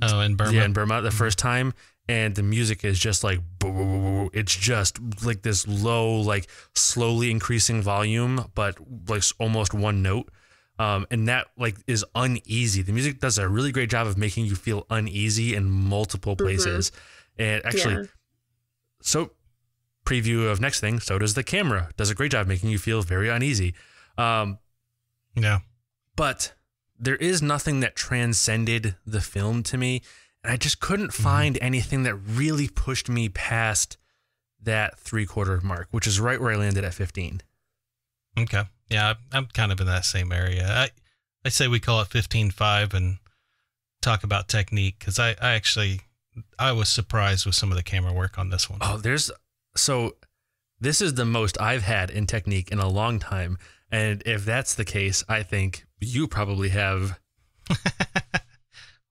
Oh, in Burma. Yeah, in Burma the first time. And the music is just like, it's just like this low, like slowly increasing volume, but like almost one note. And that like is uneasy. The music does a really great job of making you feel uneasy in multiple places. And actually, so preview of next thing. So does the camera. Does a great job making you feel very uneasy. Yeah. But there is nothing that transcended the film to me. And I just couldn't find anything that really pushed me past that 3/4 mark, which is right where I landed at 15. Okay. Yeah, I'm kind of in that same area. I say we call it 15.5 and talk about technique because I was surprised with some of the camera work on this one. Oh, this is the most I've had in technique in a long time. And if that's the case, I think you probably have...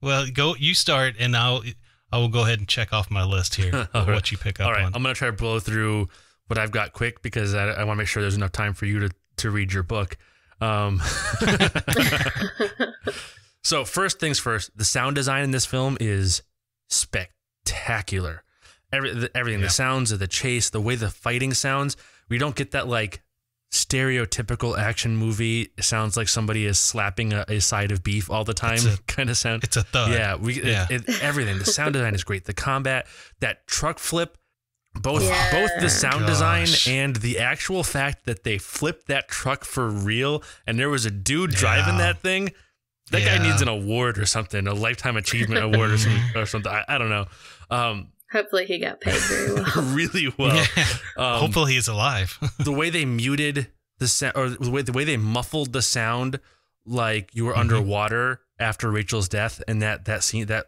Well, you start, and I will go ahead and check off my list here of what you pick up on. All right, I'm going to try to blow through what I've got quick because I want to make sure there's enough time for you to read your book. So first things first, the sound design in this film is spectacular. Everything, the sounds of the chase, the way the fighting sounds. We don't get that, like, stereotypical action movie. It sounds like somebody is slapping a side of beef all the time kind of sound. It's a thud. Yeah. Everything. The sound design is great. The combat, that truck flip, both the sound design and the actual fact that they flipped that truck for real. And there was a dude driving that thing. That guy needs an award or something, a lifetime achievement award or something. I don't know. Hopefully he got paid very well. Really well. Yeah. Hopefully he's alive. The way they muted the sound, or the way they muffled the sound, like you were underwater after Rachel's death, and that scene, that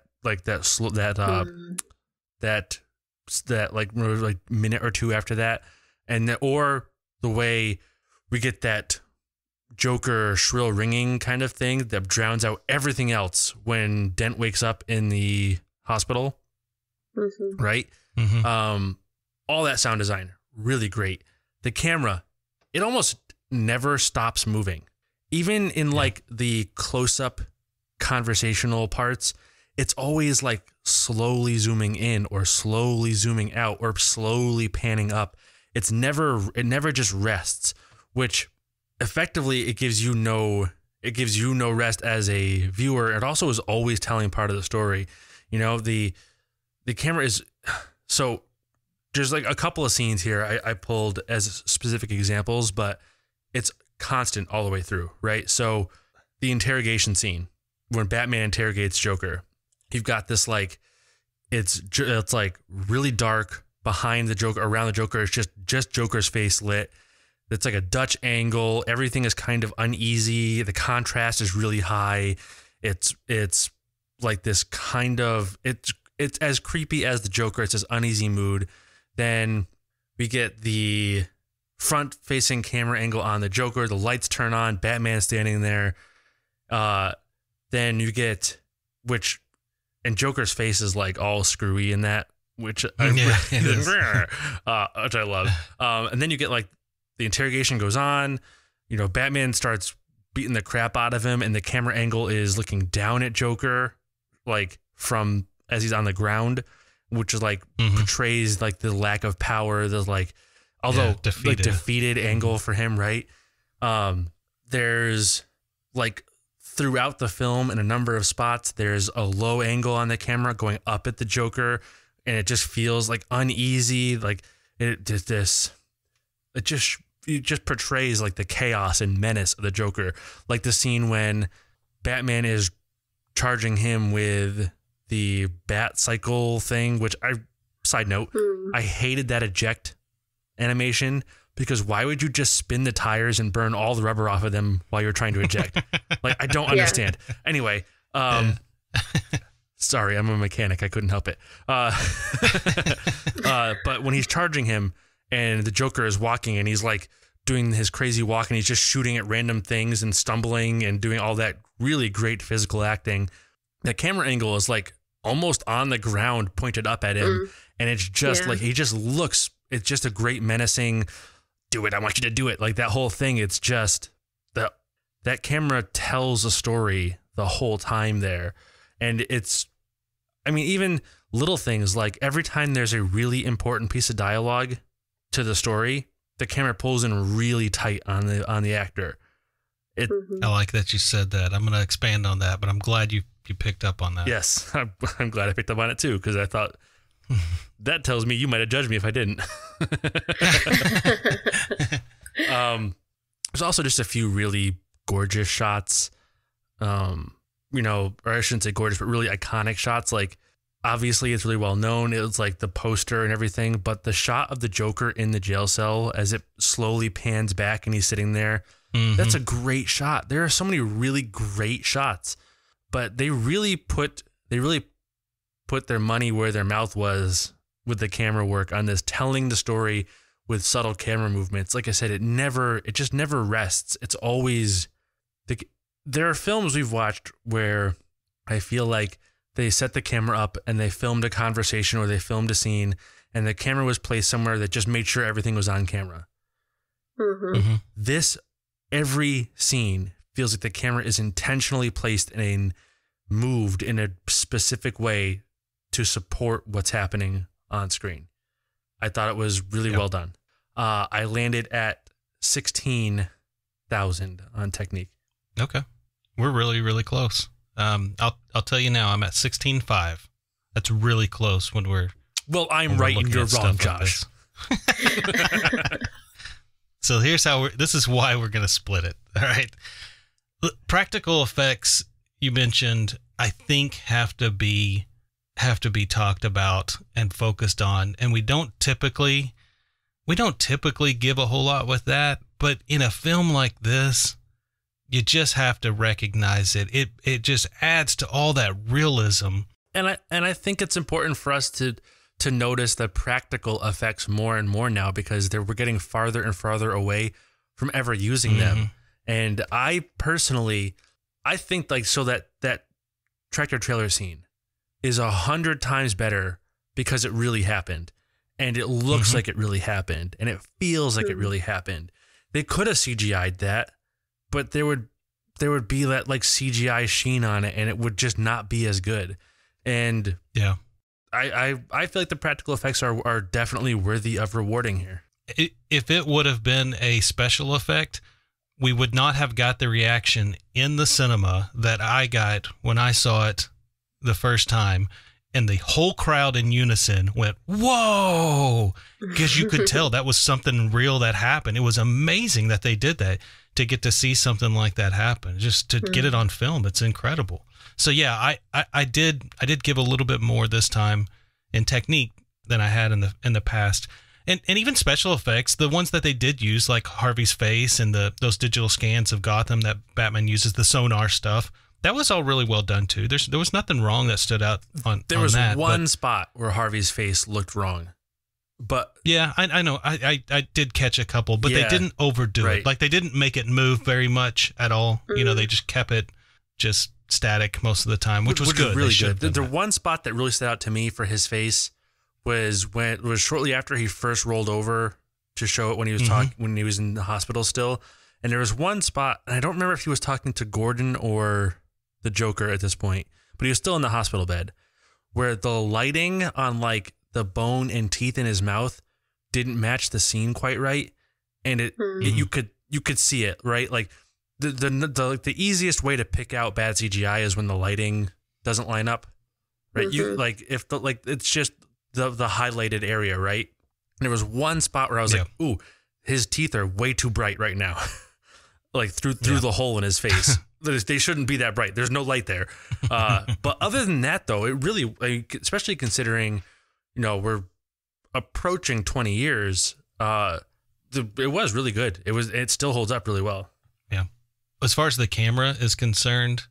minute or two after that, and or the way we get that Joker shrill ringing kind of thing that drowns out everything else when Dent wakes up in the hospital. Right? All that sound design, really great. The camera, it almost never stops moving. Even in like the close-up conversational parts, it's always like slowly zooming in or slowly zooming out or slowly panning up. It never just rests, which effectively it gives you no rest as a viewer. It also is always telling part of the story. You know, the camera is so there's like a couple of scenes here I pulled as specific examples, but it's constant all the way through, right? So the interrogation scene when Batman interrogates Joker, you've got this like it's like really dark behind the Joker, around the Joker. It's just Joker's face lit. It's like a Dutch angle. Everything is kind of uneasy. The contrast is really high. It's like this kind of it's as creepy as the Joker. It's this uneasy mood. Then we get the front-facing camera angle on the Joker. The lights turn on. Batman standing there. Then you get which, and Joker's face is like all screwy in that, which which I love. And then you get like the interrogation goes on. You know, Batman starts beating the crap out of him, and the camera angle is looking down at Joker, like from as he's on the ground, which is like portrays like the lack of power, the like, although defeated. Like defeated angle for him, right? There's like throughout the film in a number of spots, there's a low angle on the camera going up at the Joker, and it just feels like uneasy, like it just this. It just portrays like the chaos and menace of the Joker, like the scene when Batman is charging him with the bat cycle thing, which I, side note, I hated that eject animation because why would you just spin the tires and burn all the rubber off of them while you're trying to eject? Like, I don't understand. Anyway, sorry, I'm a mechanic. I couldn't help it. But when he's charging him, and the Joker is walking and he's like doing his crazy walk and he's just shooting at random things and stumbling and doing all that really great physical acting. The camera angle is like almost on the ground pointed up at him. And it's just like, he just looks, it's just a great menacing, do it, I want you to do it. Like that whole thing. It's just that camera tells a story the whole time there. And it's, I mean, even little things like every time there's a really important piece of dialogue to the story, the camera pulls in really tight on the actor. I like that you said that. I'm going to expand on that, but I'm glad you picked up on that. Yes, I'm glad I picked up on it too, because I thought that tells me you might have judged me if I didn't. There's also just a few really gorgeous shots, you know, or I shouldn't say gorgeous, but really iconic shots. Like, obviously, it's really well known. It was like the poster and everything, but the shot of the Joker in the jail cell as it slowly pans back and he's sitting there, that's a great shot. There are so many really great shots, but they really put their money where their mouth was with the camera work on this, telling the story with subtle camera movements. Like I said, it just never rests. It's always there are films we've watched where I feel like they set the camera up and they filmed a conversation or they filmed a scene and the camera was placed somewhere that just made sure everything was on camera. This, every scene feels like the camera is intentionally placed and moved in a specific way to support what's happening on screen. I thought it was really well done. I landed at 16,000 on technique. Okay. We're really, really close. I'll tell you now, I'm at 16.5. That's really close when we're. Well, I'm right and you're wrong, Josh. Like so here's how this is why we're going to split it. All right. Practical effects you mentioned, I think have to be talked about and focused on. And we don't typically give a whole lot with that, but in a film like this, you just have to recognize it. It just adds to all that realism. And I think it's important for us to notice the practical effects more and more now because we're getting farther and farther away from ever using them. And I personally, I think like so that tractor trailer scene is 100 times better because it really happened and it looks like it really happened and it feels like it really happened. They could have CGI'd that. But there would there would be that like CGI sheen on it, and it would just not be as good. And yeah, I feel like the practical effects are definitely worthy of rewarding here. If it would have been a special effect, we would not have got the reaction in the cinema that I got when I saw it the first time, and the whole crowd in unison went, whoa, because you could tell that was something real that happened. It was amazing that they did that, to get to see something like that happen, just to get it on film. It's incredible. So yeah, I did give a little bit more this time in technique than I had in the past. And even special effects, the ones that they did use, like Harvey's face and those digital scans of Gotham that Batman uses, the sonar stuff, that was all really well done too. There was nothing wrong that stood out on that. There was one spot where Harvey's face looked wrong, but yeah, I know I did catch a couple, but they didn't overdo it. Like they didn't make it move very much at all. You know, they just kept it just static most of the time, which was good. Really good. The one spot that really stood out to me for his face was was shortly after he first rolled over to show it when he was when he was in the hospital still. And there was one spot, and I don't remember if he was talking to Gordon or the Joker at this point, but he was still in the hospital bed, where the lighting on like the bone and teeth in his mouth didn't match the scene quite right, and it you could see it, right? Like the easiest way to pick out bad CGI is when the lighting doesn't line up, right? You like if the like it's just the highlighted area, right? And there was one spot where I was like, ooh, his teeth are way too bright right now. Like through the hole in his face. They shouldn't be that bright. There's no light there. But other than that, though, it really, especially considering, you know, we're approaching 20 years, it was really good. It still holds up really well. Yeah. As far as the camera is concerned,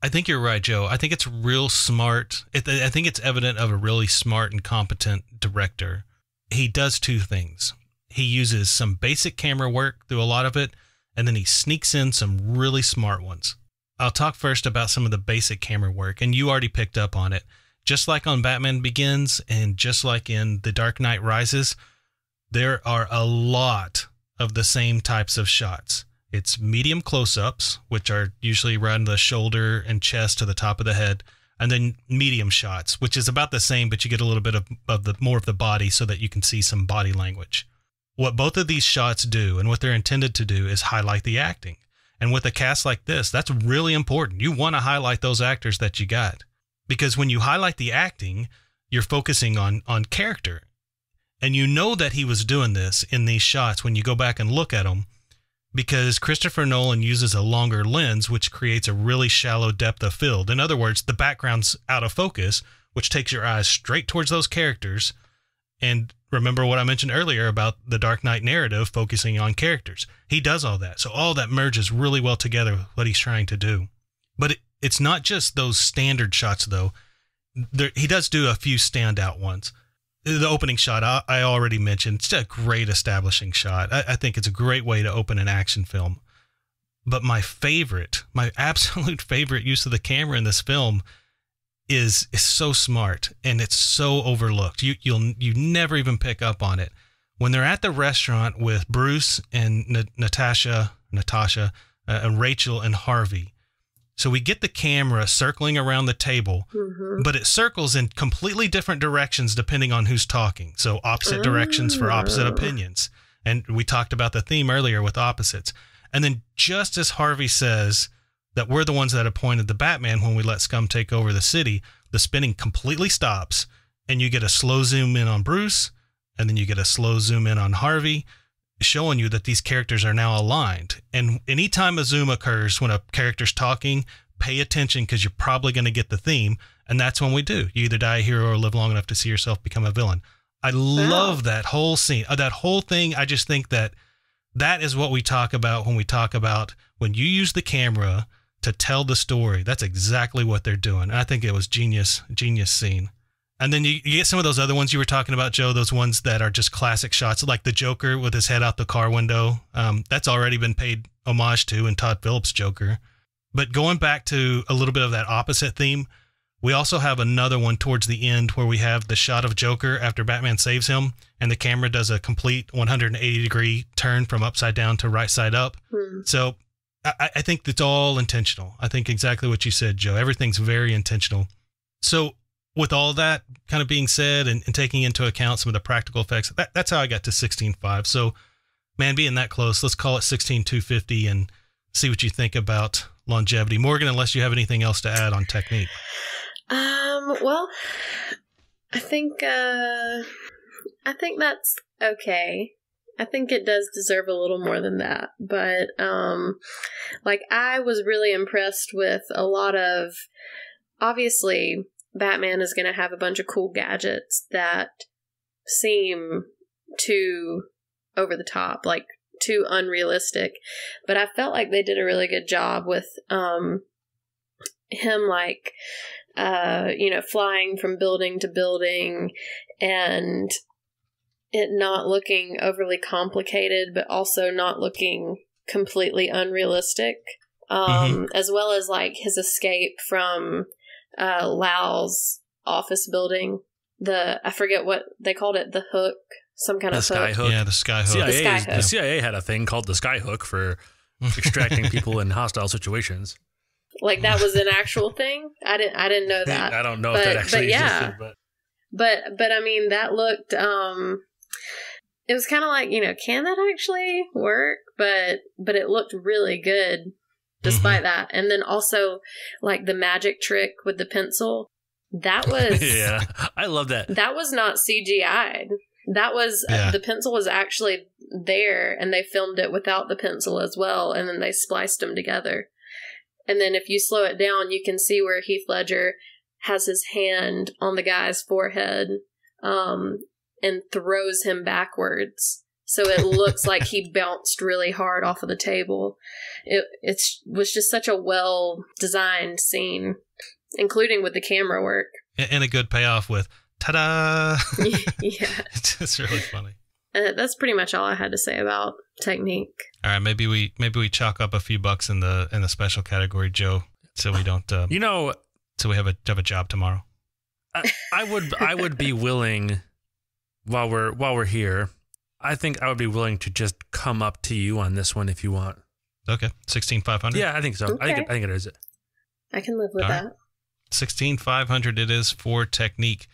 I think you're right, Joe. I think it's real smart. I think it's evident of a really smart and competent director. He does two things. He uses some basic camera work through a lot of it, and then he sneaks in some really smart ones. I'll talk first about some of the basic camera work, and you already picked up on it. Just like on Batman Begins and just like in The Dark Knight Rises, there are a lot of the same types of shots. It's medium close-ups, which are usually around the shoulder and chest to the top of the head, and then medium shots, which is about the same, but you get a little bit more of the body so that you can see some body language. What both of these shots do and what they're intended to do is highlight the acting. And with a cast like this, that's really important. You want to highlight those actors that you got, because when you highlight the acting, you're focusing on character. And you know that he was doing this in these shots when you go back and look at them, because Christopher Nolan uses a longer lens, which creates a really shallow depth of field. In other words, the background's out of focus, which takes your eyes straight towards those characters. And remember what I mentioned earlier about the Dark Knight narrative focusing on characters. He does all that. So all that merges really well together with what he's trying to do. But it's not just those standard shots, though. He does do a few standout ones. The opening shot I already mentioned. It's a great establishing shot. I think it's a great way to open an action film. But my absolute favorite use of the camera in this film is so smart, and it's so overlooked. You never even pick up on it. When they're at the restaurant with Bruce and Natasha, and Rachel and Harvey. So we get the camera circling around the table, but it circles in completely different directions depending on who's talking. So opposite directions for opposite opinions. And we talked about the theme earlier with opposites. And then just as Harvey says that we're the ones that appointed the Batman when we let scum take over the city, the spinning completely stops, and you get a slow zoom in on Bruce, and then you get a slow zoom in on Harvey, showing you that these characters are now aligned. And anytime a zoom occurs when a character's talking, pay attention, because you're probably going to get the theme. And that's when we do. You either die a hero or live long enough to see yourself become a villain. I love that whole scene, that whole thing. I just think that is what we talk about when we talk about when you use the camera to tell the story. That's exactly what they're doing. And I think it was genius scene. And then you get some of those other ones you were talking about, Joe, those ones that are just classic shots, like the Joker with his head out the car window. That's already been paid homage to in Todd Phillips' Joker. But going back to a little bit of that opposite theme, we also have another one towards the end where we have the shot of Joker after Batman saves him, and the camera does a complete 180-degree turn from upside down to right side up. So I think that's all intentional. I think exactly what you said, Joe. Everything's very intentional. So with all that kind of being said and taking into account some of the practical effects, that's how I got to 16.5. So, man, being that close, let's call it 16,250 and see what you think about longevity. Morgan, unless you have anything else to add on technique. Well, I think that's okay. I think it does deserve a little more than that, but like, I was really impressed with a lot of, obviously Batman is going to have a bunch of cool gadgets that seem too over the top, like too unrealistic, but I felt like they did a really good job with him, like, flying from building to building and it not looking overly complicated, but also not looking completely unrealistic, as well as like his escape from Lau's office building. I forget what they called it, the hook, some kind of sky hook. Yeah, the sky hook. The CIA had a thing called the sky hook for extracting people in hostile situations. Like, that was an actual thing? I didn't know that. I don't know if that actually existed. But I mean, that looked, it was kind of like, can that actually work? But it looked really good despite that. And then also like the magic trick with the pencil. That was, yeah, I love that. That was not CGI'd. That was, the pencil was actually there and they filmed it without the pencil as well. And then they spliced them together. And then if you slow it down, you can see where Heath Ledger has his hand on the guy's forehead and throws him backwards. So it looks like he bounced really hard off of the table. It was just such a well-designed scene, including with the camera work. And a good payoff with, ta-da! Yeah. It's really funny. That's pretty much all I had to say about technique. All right, maybe we chalk up a few bucks in the special category, Joe, so we don't. So we have a job tomorrow. I would be willing, while we're here, I think I would be willing to just come up to you on this one if you want. Okay, 16,500. Yeah, I think so. Okay. I think it is it. I can live with all that. Right. 16,500. It is for technique.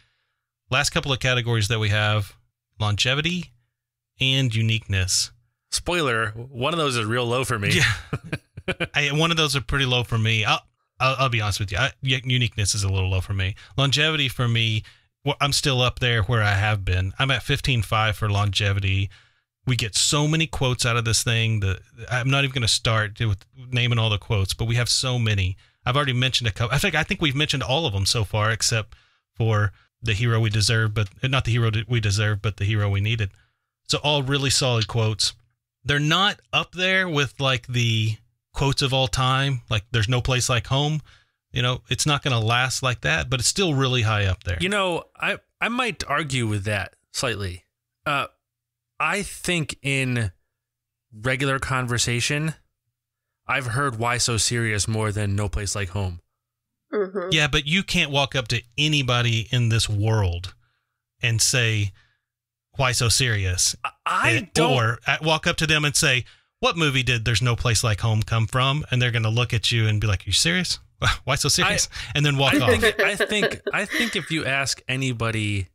Last couple of categories that we have: longevity and uniqueness. Spoiler, one of those is real low for me. Yeah. One of those are pretty low for me. I'll be honest with you. Uniqueness is a little low for me. Longevity for me, well, I'm still up there where I have been. I'm at 15.5 for longevity. We get so many quotes out of this thing. I'm not even going to start with naming all the quotes, but we have so many. I've already mentioned a couple. I think we've mentioned all of them so far, except for the hero we deserve, but not the hero we deserve, but the hero we needed. So all really solid quotes. They're not up there with like the quotes of all time. Like, there's no place like home. It's not going to last like that, but it's still really high up there. I might argue with that slightly. I think in regular conversation, I've heard "Why So Serious" more than "No Place Like Home." Mm-hmm. Yeah, but you can't walk up to anybody in this world and say, "Why so serious?" Or walk up to them and say, "What movie did There's No Place Like Home come from?" And they're going to look at you and be like, "Are you serious? Why so serious?" And then walk off. I think if you ask anybody,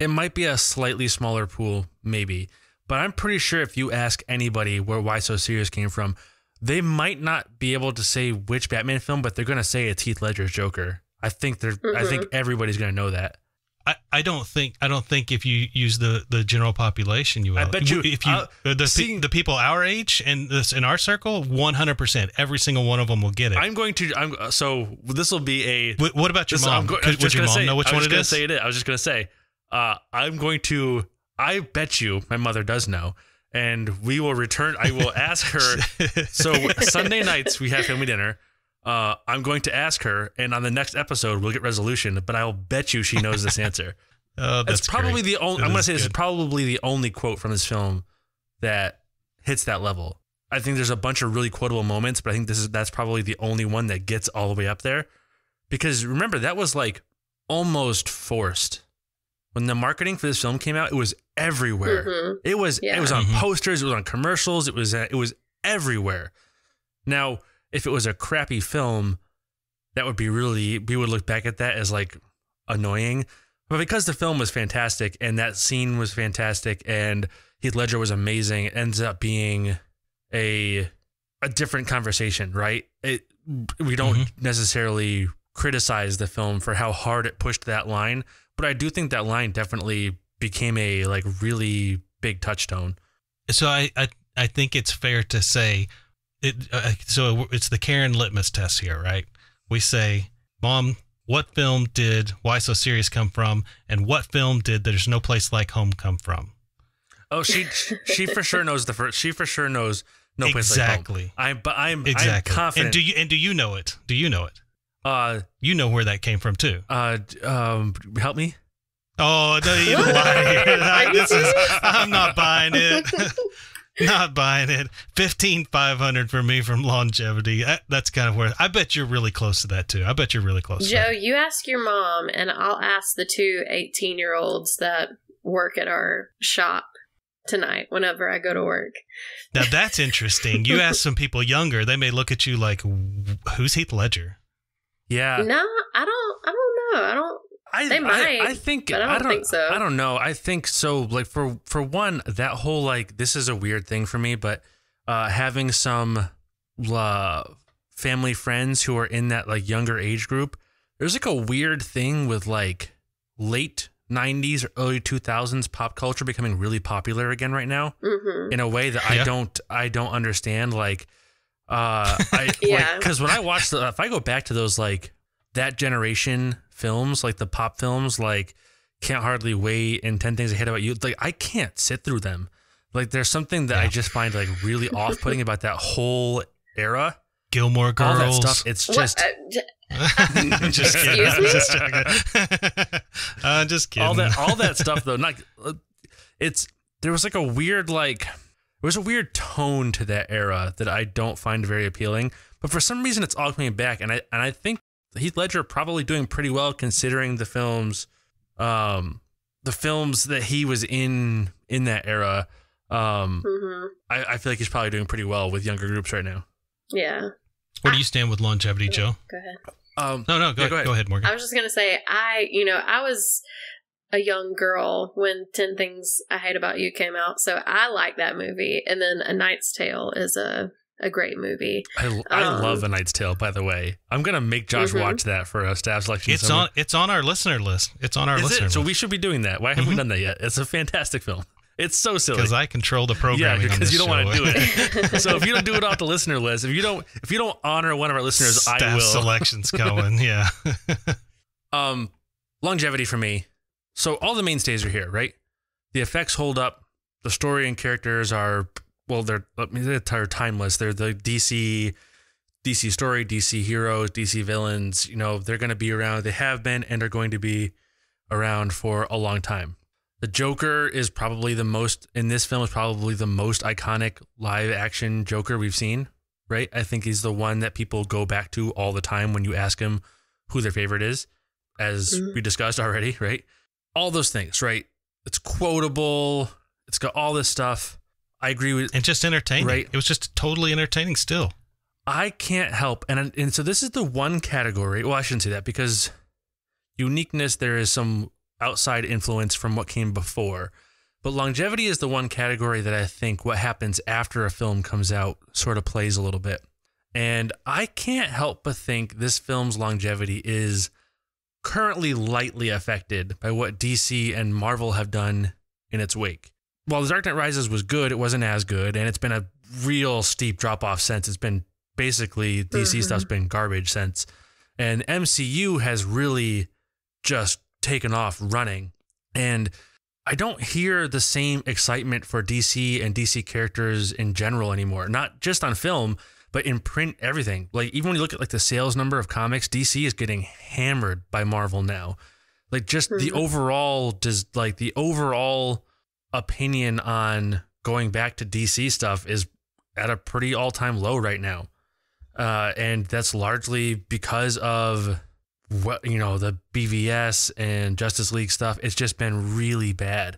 it might be a slightly smaller pool, maybe, but I'm pretty sure if you ask anybody where "Why So Serious" came from, they might not be able to say which Batman film, but they're going to say it's Heath Ledger's Joker. I think everybody's going to know that. I don't think if you use the general population, you will. I bet you if you the people our age and this in our circle, 100%, every single one of them will get it. So this will be a. What about your mom? Would your mom know which one it is? I was just going to say. I bet you my mother does know, and we will return. I will ask her. So Sunday nights we have family dinner. I'm going to ask her, and on the next episode, we'll get resolution, but I'll bet you she knows this answer. That's probably great. I'm going to say this is probably the only quote from this film that hits that level. I think there's a bunch of really quotable moments, but I think that's probably the only one that gets all the way up there. Because remember, that was like almost forced. When the marketing for this film came out, it was everywhere. It was on posters, it was on commercials, it was everywhere. Now, if it was a crappy film, that would be really, we would look back at that as like annoying. But because the film was fantastic and that scene was fantastic and Heath Ledger was amazing, it ends up being a different conversation, right? We don't necessarily criticize the film for how hard it pushed that line, but I do think that line definitely became a like really big touchstone. So I think it's fair to say it. So it's the Karen litmus test here, right? We say, Mom, what film did Why So Serious come from? And what film did There's No Place Like Home come from? Oh, she for sure knows the first. She for sure knows No Place Like Home. I'm confident. And do you know it? Do you know it? You know where that came from too. Help me. Oh, no, you lie. I'm not buying it. Not buying it. 15,500 for me from longevity. That's kind of where I bet you're really close to that too. I bet you're really close. Joe, you ask your mom, and I'll ask the two 18-year-olds that work at our shop tonight whenever I go to work. Now that's interesting. You ask some people younger, they may look at you like, "Who's Heath Ledger?" Yeah. No, I don't know. I don't think so. I don't know. I think so. Like for one, that whole like this is a weird thing for me, but having some family friends who are in that like younger age group, there's like a weird thing with like late 90s or early 2000s pop culture becoming really popular again right now in a way that I don't understand. Like, because when I watch the, if I go back to those like that generation films, like the pop films, like Can't Hardly Wait and 10 Things I Hate About You, like I can't sit through them. Like there's something that I just find like really off-putting about that whole era. Gilmore Girls, all that stuff. It's just. I'm just kidding. I'm just kidding. All that stuff though. Like, there was like a weird there was a weird tone to that era that I don't find very appealing. But for some reason, it's all coming back, and I think Heath Ledger probably doing pretty well considering the films that he was in that era. I feel like he's probably doing pretty well with younger groups right now. Yeah. Where do you stand with longevity, Joe? Go ahead. Go ahead, Morgan. I was just gonna say, I was a young girl when 10 Things I Hate About You came out, so I like that movie. And then A Knight's Tale is a great movie. I love A Knight's Tale, by the way. I'm gonna make Josh watch that for a staff selection. It's on our listener list. It's on our listener list. So we should be doing that. Why haven't we done that yet? It's a fantastic film. It's so silly because I control the programming. Yeah, because you don't want to do it. So if you don't do it off the listener list, if you don't honor one of our listeners, staff I will. Selections going, yeah. Longevity for me. So all the mainstays are here, right? The effects hold up. The story and characters are they're timeless. They're the DC story, DC heroes, DC villains. You know they're going to be around. They have been and are going to be around for a long time. The Joker is probably the most, in this film, is probably the most iconic live action Joker we've seen, right? I think he's the one that people go back to all the time when you ask him who their favorite is, as we discussed already, right? All those things, right? It's quotable. It's got all this stuff. I agree with. And just entertaining. Right? It was just totally entertaining still. I can't help. And so this is the one category. Well, I shouldn't say that because uniqueness, there is some outside influence from what came before, but longevity is the one category that I think what happens after a film comes out sort of plays a little bit. And I can't help but think this film's longevity is currently lightly affected by what DC and Marvel have done in its wake. While The Dark Knight Rises was good, it wasn't as good, and it's been a real steep drop-off since. It's been basically DC stuff's been garbage since. And MCU has really just taken off running, and I don't hear the same excitement for DC and DC characters in general anymore, not just on film but in print, everything. Like even when you look at like the sales number of comics, DC is getting hammered by Marvel now. Like just the overall opinion on going back to DC stuff is at a pretty all-time low right now, and that's largely because of what, you know, the BVS and Justice League stuff. It's just been really bad.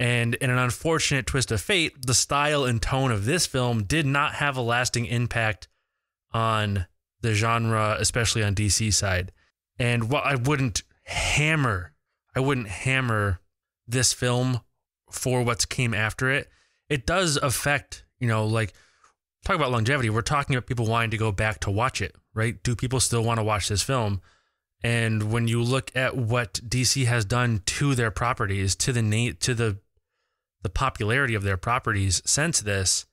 And in an unfortunate twist of fate, the style and tone of this film did not have a lasting impact on the genre, especially on DC side. And while I wouldn't hammer this film for what's came after it, it does affect, you know, like, talk about longevity. We're talking about people wanting to go back to watch it, right? Do people still want to watch this film? And when you look at what DC has done to their properties, to the popularity of their properties since this,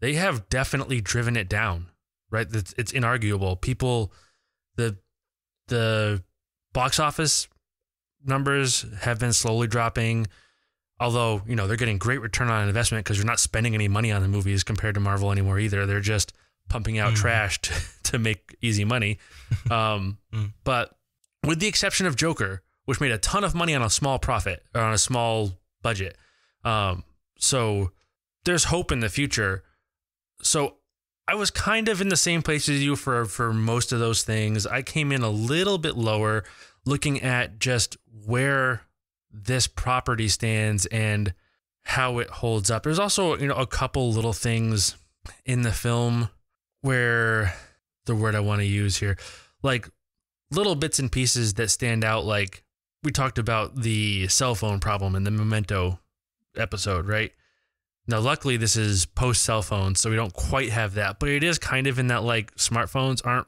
they have definitely driven it down, right? It's inarguable. People, the box office numbers have been slowly dropping, although, you know, they're getting great return on investment because you're not spending any money on the movies compared to Marvel anymore either. They're just pumping out trash to make easy money. But with the exception of Joker, which made a ton of money on a small profit or on a small budget. So there's hope in the future. So I was kind of in the same place as you for most of those things. I came in a little bit lower, looking at just where this property stands and how it holds up. There's also, you know, a couple little things in the film where the word I want to use here, like little bits and pieces that stand out. Like we talked about the cell phone problem in the Memento episode, right? Now, luckily this is post cell phones, so we don't quite have that, but it is kind of in that, like, smartphones aren't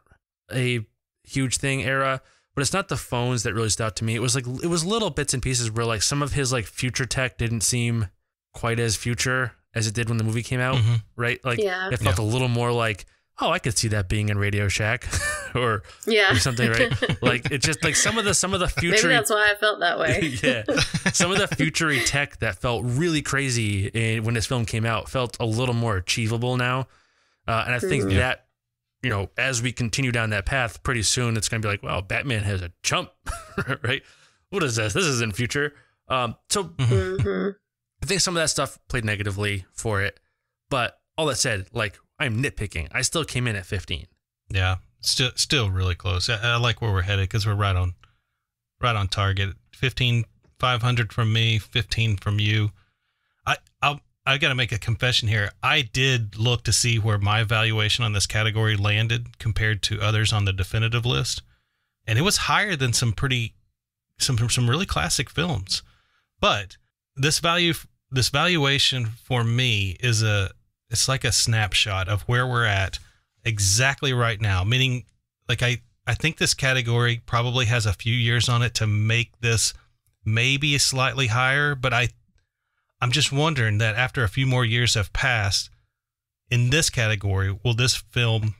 a huge thing era, but it's not the phones that really stood out to me. It was like, it was little bits and pieces where, like, some of his, like, future tech didn't seem quite as future as it did when the movie came out. Mm-hmm. Right. Like, yeah. It felt a little more like, oh, I could see that being in Radio Shack or something, right? Like, it's just like some of the future. Maybe that's why I felt that way. Yeah. Some of the future tech that felt really crazy when this film came out felt a little more achievable now. And I think that, you know, as we continue down that path, pretty soon it's going to be like, wow, Batman has a jump, right? What is this? This isn't future. I think some of that stuff played negatively for it. But all that said, like, I'm nitpicking. I still came in at 15. Yeah, still really close. I like where we're headed because we're right on target. 15, 500 from me, 15 from you. I got to make a confession here. I did look to see where my valuation on this category landed compared to others on the definitive list, and it was higher than some really classic films. But this valuation for me is it's like a snapshot of where we're at exactly right now. Meaning, like, I think this category probably has a few years on it to make this maybe slightly higher, but I'm just wondering that after a few more years have passed in this category, will this film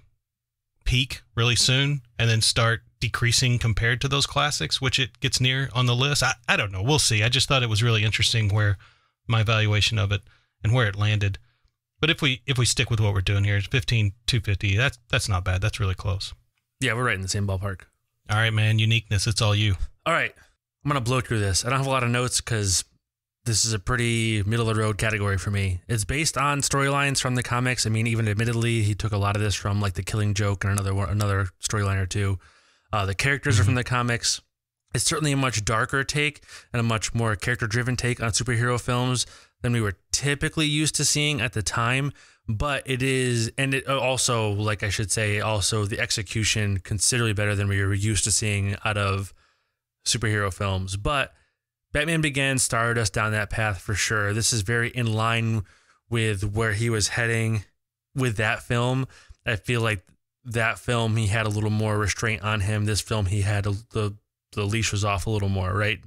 peak really soon and then start decreasing compared to those classics, which it gets near on the list? I don't know. We'll see. I just thought it was really interesting where my valuation of it and where it landed. But if we stick with what we're doing here, it's 15, 250. That's not bad. That's really close. Yeah, we're right in the same ballpark. All right, man. Uniqueness. It's all you. All right. I'm going to blow through this. I don't have a lot of notes because this is a pretty middle-of-the-road category for me. It's based on storylines from the comics. I mean, even admittedly, he took a lot of this from, like, the Killing Joke and another storyline or two. The characters are from the comics. It's certainly a much darker take and a much more character-driven take on superhero films than we were typically used to seeing at the time, but it is, and it also, like I should say, also the execution considerably better than we were used to seeing out of superhero films. But Batman Begins started us down that path for sure. This is very in line with where he was heading with that film. I feel like that film, he had a little more restraint on him. This film, he had the leash was off a little more, right?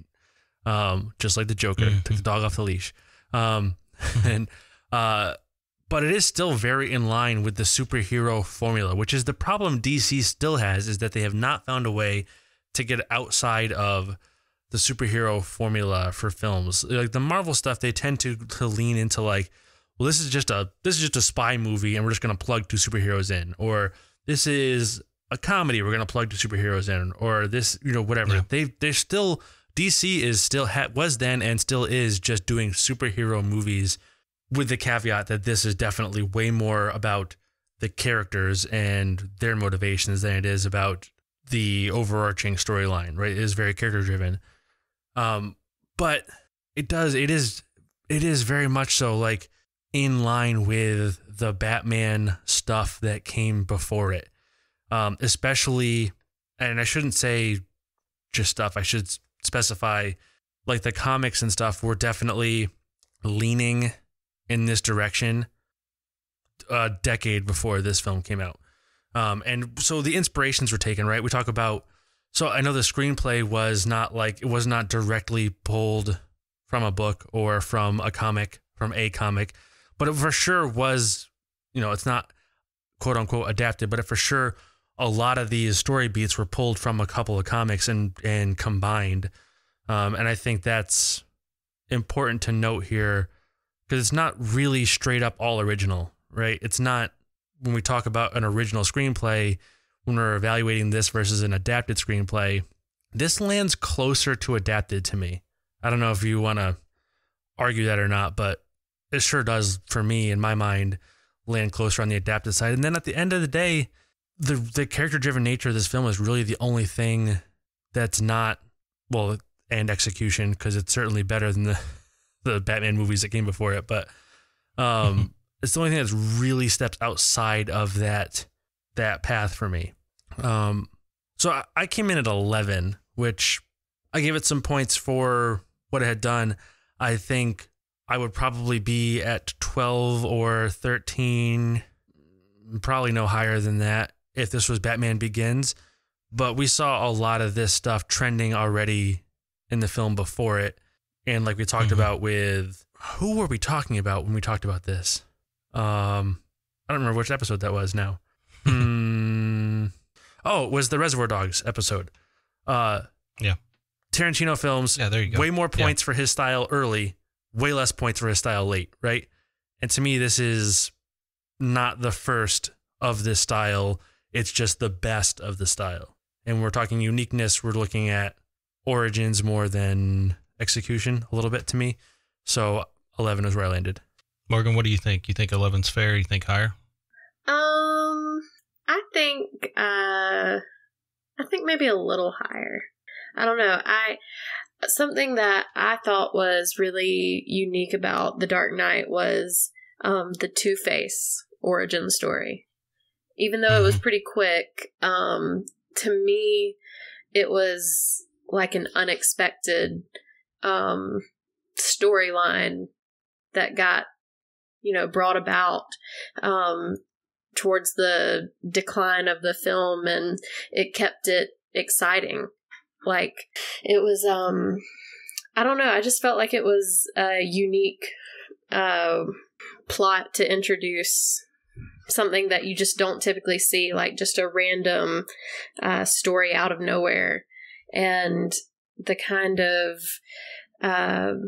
Just like the Joker, took the dog off the leash. But it is still very in line with the superhero formula, which is the problem DC still has, is that they have not found a way to get outside of the superhero formula for films. Like the Marvel stuff, they tend to lean into, like, well, this is just a spy movie and we're just going to plug two superheroes in, or this is a comedy, we're going to plug two superheroes in, or this, you know, whatever. Yeah. They're still, DC is still, was then and still is, just doing superhero movies with the caveat that this is definitely way more about the characters and their motivations than it is about the overarching storyline, right? It is very character driven. But it is very much so, like, in line with the Batman stuff that came before it. especially, and I shouldn't say just stuff, I should specify, like the comics and stuff were definitely leaning in this direction a decade before this film came out. And so the inspirations were taken, right? We talk about, so I know the screenplay was not like, it was not directly pulled from a book or from a comic, but it for sure was, you know, it's not quote unquote adapted, but it for sure, a lot of these story beats were pulled from a couple of comics and combined. And I think that's important to note here because it's not really straight up all original, right? It's not, when we talk about an original screenplay, when we're evaluating this versus an adapted screenplay, this lands closer to adapted to me. I don't know if you want to argue that or not, but it sure does, for me, in my mind, land closer on the adapted side. And then at the end of the day, the character-driven nature of this film is really the only thing that's not, well, and execution, because it's certainly better than the Batman movies that came before it, but it's the only thing that's really steps outside of that path for me. So I came in at 11, which I gave it some points for what it had done. I think I would probably be at 12 or 13, probably no higher than that if this was Batman Begins. But we saw a lot of this stuff trending already in the film before it. And like we talked about with, who were we talking about when we talked about this? I don't remember which episode that was now. Oh, it was the Reservoir Dogs episode. Yeah. Tarantino films. Yeah, there you go. Way more points for his style early, way less points for his style late, right? And to me, this is not the first of this style. It's just the best of the style. And we're talking uniqueness. We're looking at origins more than execution a little bit to me. So 11 is where I landed. Morgan, what do you think? You think 11's fair? You think higher? I think maybe a little higher. I don't know. Something that I thought was really unique about The Dark Knight was the Two-Face origin story. Even though it was pretty quick, to me, it was like an unexpected storyline that got, you know, brought about towards the decline of the film, and it kept it exciting. Like, it was, I don't know, I just felt like it was a unique plot to introduce something that you just don't typically see, like just a random story out of nowhere, and the kind of the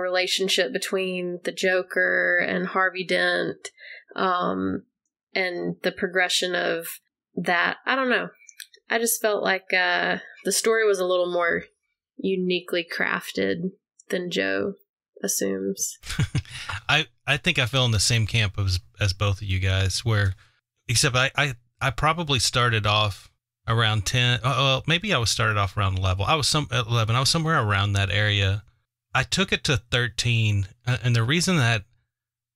relationship between the Joker and Harvey Dent, and the progression of that. I don't know. I just felt like the story was a little more uniquely crafted than Joe assumes. I think I fell in the same camp as both of you guys, where, except I probably started off around 10. Well, maybe I was started off around 11. At 11. I was somewhere around that area. I took it to 13, and the reason that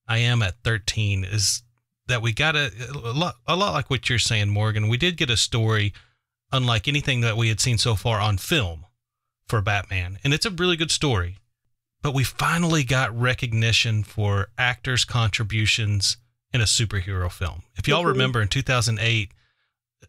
I am at 13 is that we got a lot like what you're saying, Morgan. We did get a story unlike anything that we had seen so far on film for Batman, and it's a really good story. But we finally got recognition for actors' contributions in a superhero film. If y'all remember, in 2008,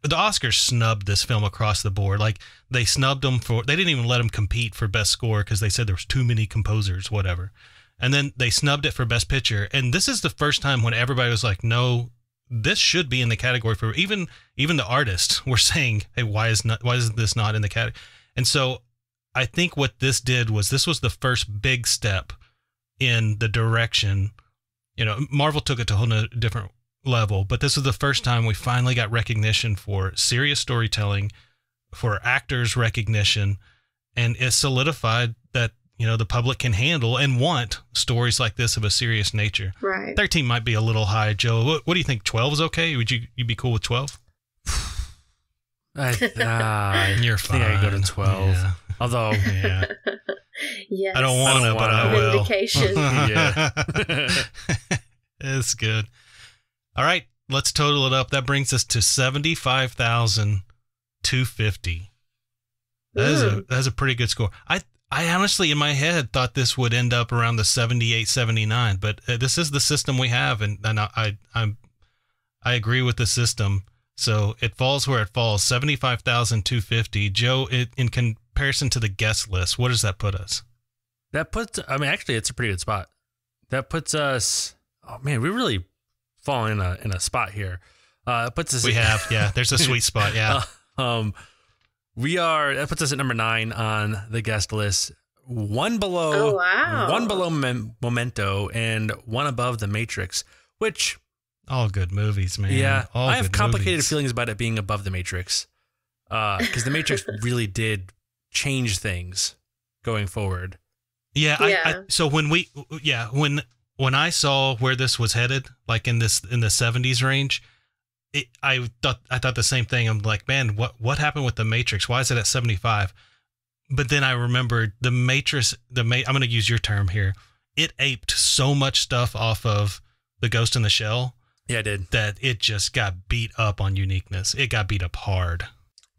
the Oscars snubbed this film across the board. Like, they snubbed them for, they didn't even let them compete for best score because they said there was too many composers, whatever. And then they snubbed it for best picture. And this is the first time when everybody was like, no, this should be in the category for, even the artists were saying, hey, why is this not in the category? And so I think what this did was, this was the first big step in the direction, you know, Marvel took it to a whole different level, but this was the first time we finally got recognition for serious storytelling, for actors' recognition, and it solidified that, you know, the public can handle and want stories like this of a serious nature. Right. 13 might be a little high, Joe. What do you think? 12 is okay? Would you be cool with 12? You're fine. I think I go to 12. Yeah. Although, yeah. Yes. I don't want to, but I will. Vindication. It's good. All right. Let's total it up. That brings us to $75,250. That's a pretty good score. I honestly, in my head, thought this would end up around the 78, 79, but this is the system we have, and I agree with the system. So it falls where it falls, 75,250. Joe, in comparison to the guest list, what does that put us? That puts, I mean, actually, it's a pretty good spot. That puts us, oh man, we really fall in a spot here. It puts us. We have, yeah. There's a sweet spot, yeah. That puts us at number 9 on the guest list. One below, oh, wow. One below Memento and one above The Matrix, which... all good movies, man. Yeah, I have complicated feelings about it being above The Matrix, because The Matrix really did change things going forward. Yeah. Yeah. When I saw where this was headed, like in the 70s range, I thought the same thing. I'm like, man, what happened with The Matrix? Why is it at 75? But then I remembered The Matrix. I'm going to use your term here. It aped so much stuff off of the Ghost in the Shell. Yeah, I did. That it just got beat up on uniqueness. It got beat up hard.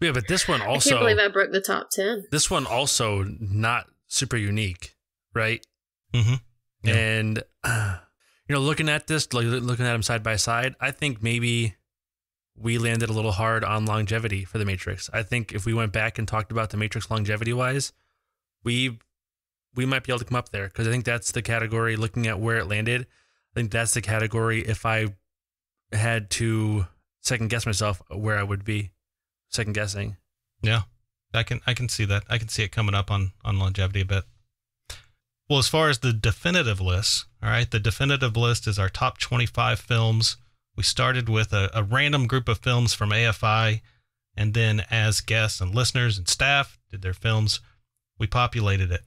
Yeah, but this one also... I can't believe I broke the top 10. This one also not super unique, right? Mm-hmm. Yeah. And, you know, looking at this, looking at them side by side, I think maybe we landed a little hard on longevity for The Matrix. I think if we went back and talked about The Matrix longevity-wise, we might be able to come up there, because I think that's the category, looking at where it landed. I think that's the category if I had to second guess myself where I would be second guessing. Yeah, I can see that. I can see it coming up on longevity a bit. Well, as far as the definitive list, all right, the definitive list is our top 25 films. We started with a random group of films from AFI, and then as guests and listeners and staff did their films, we populated it.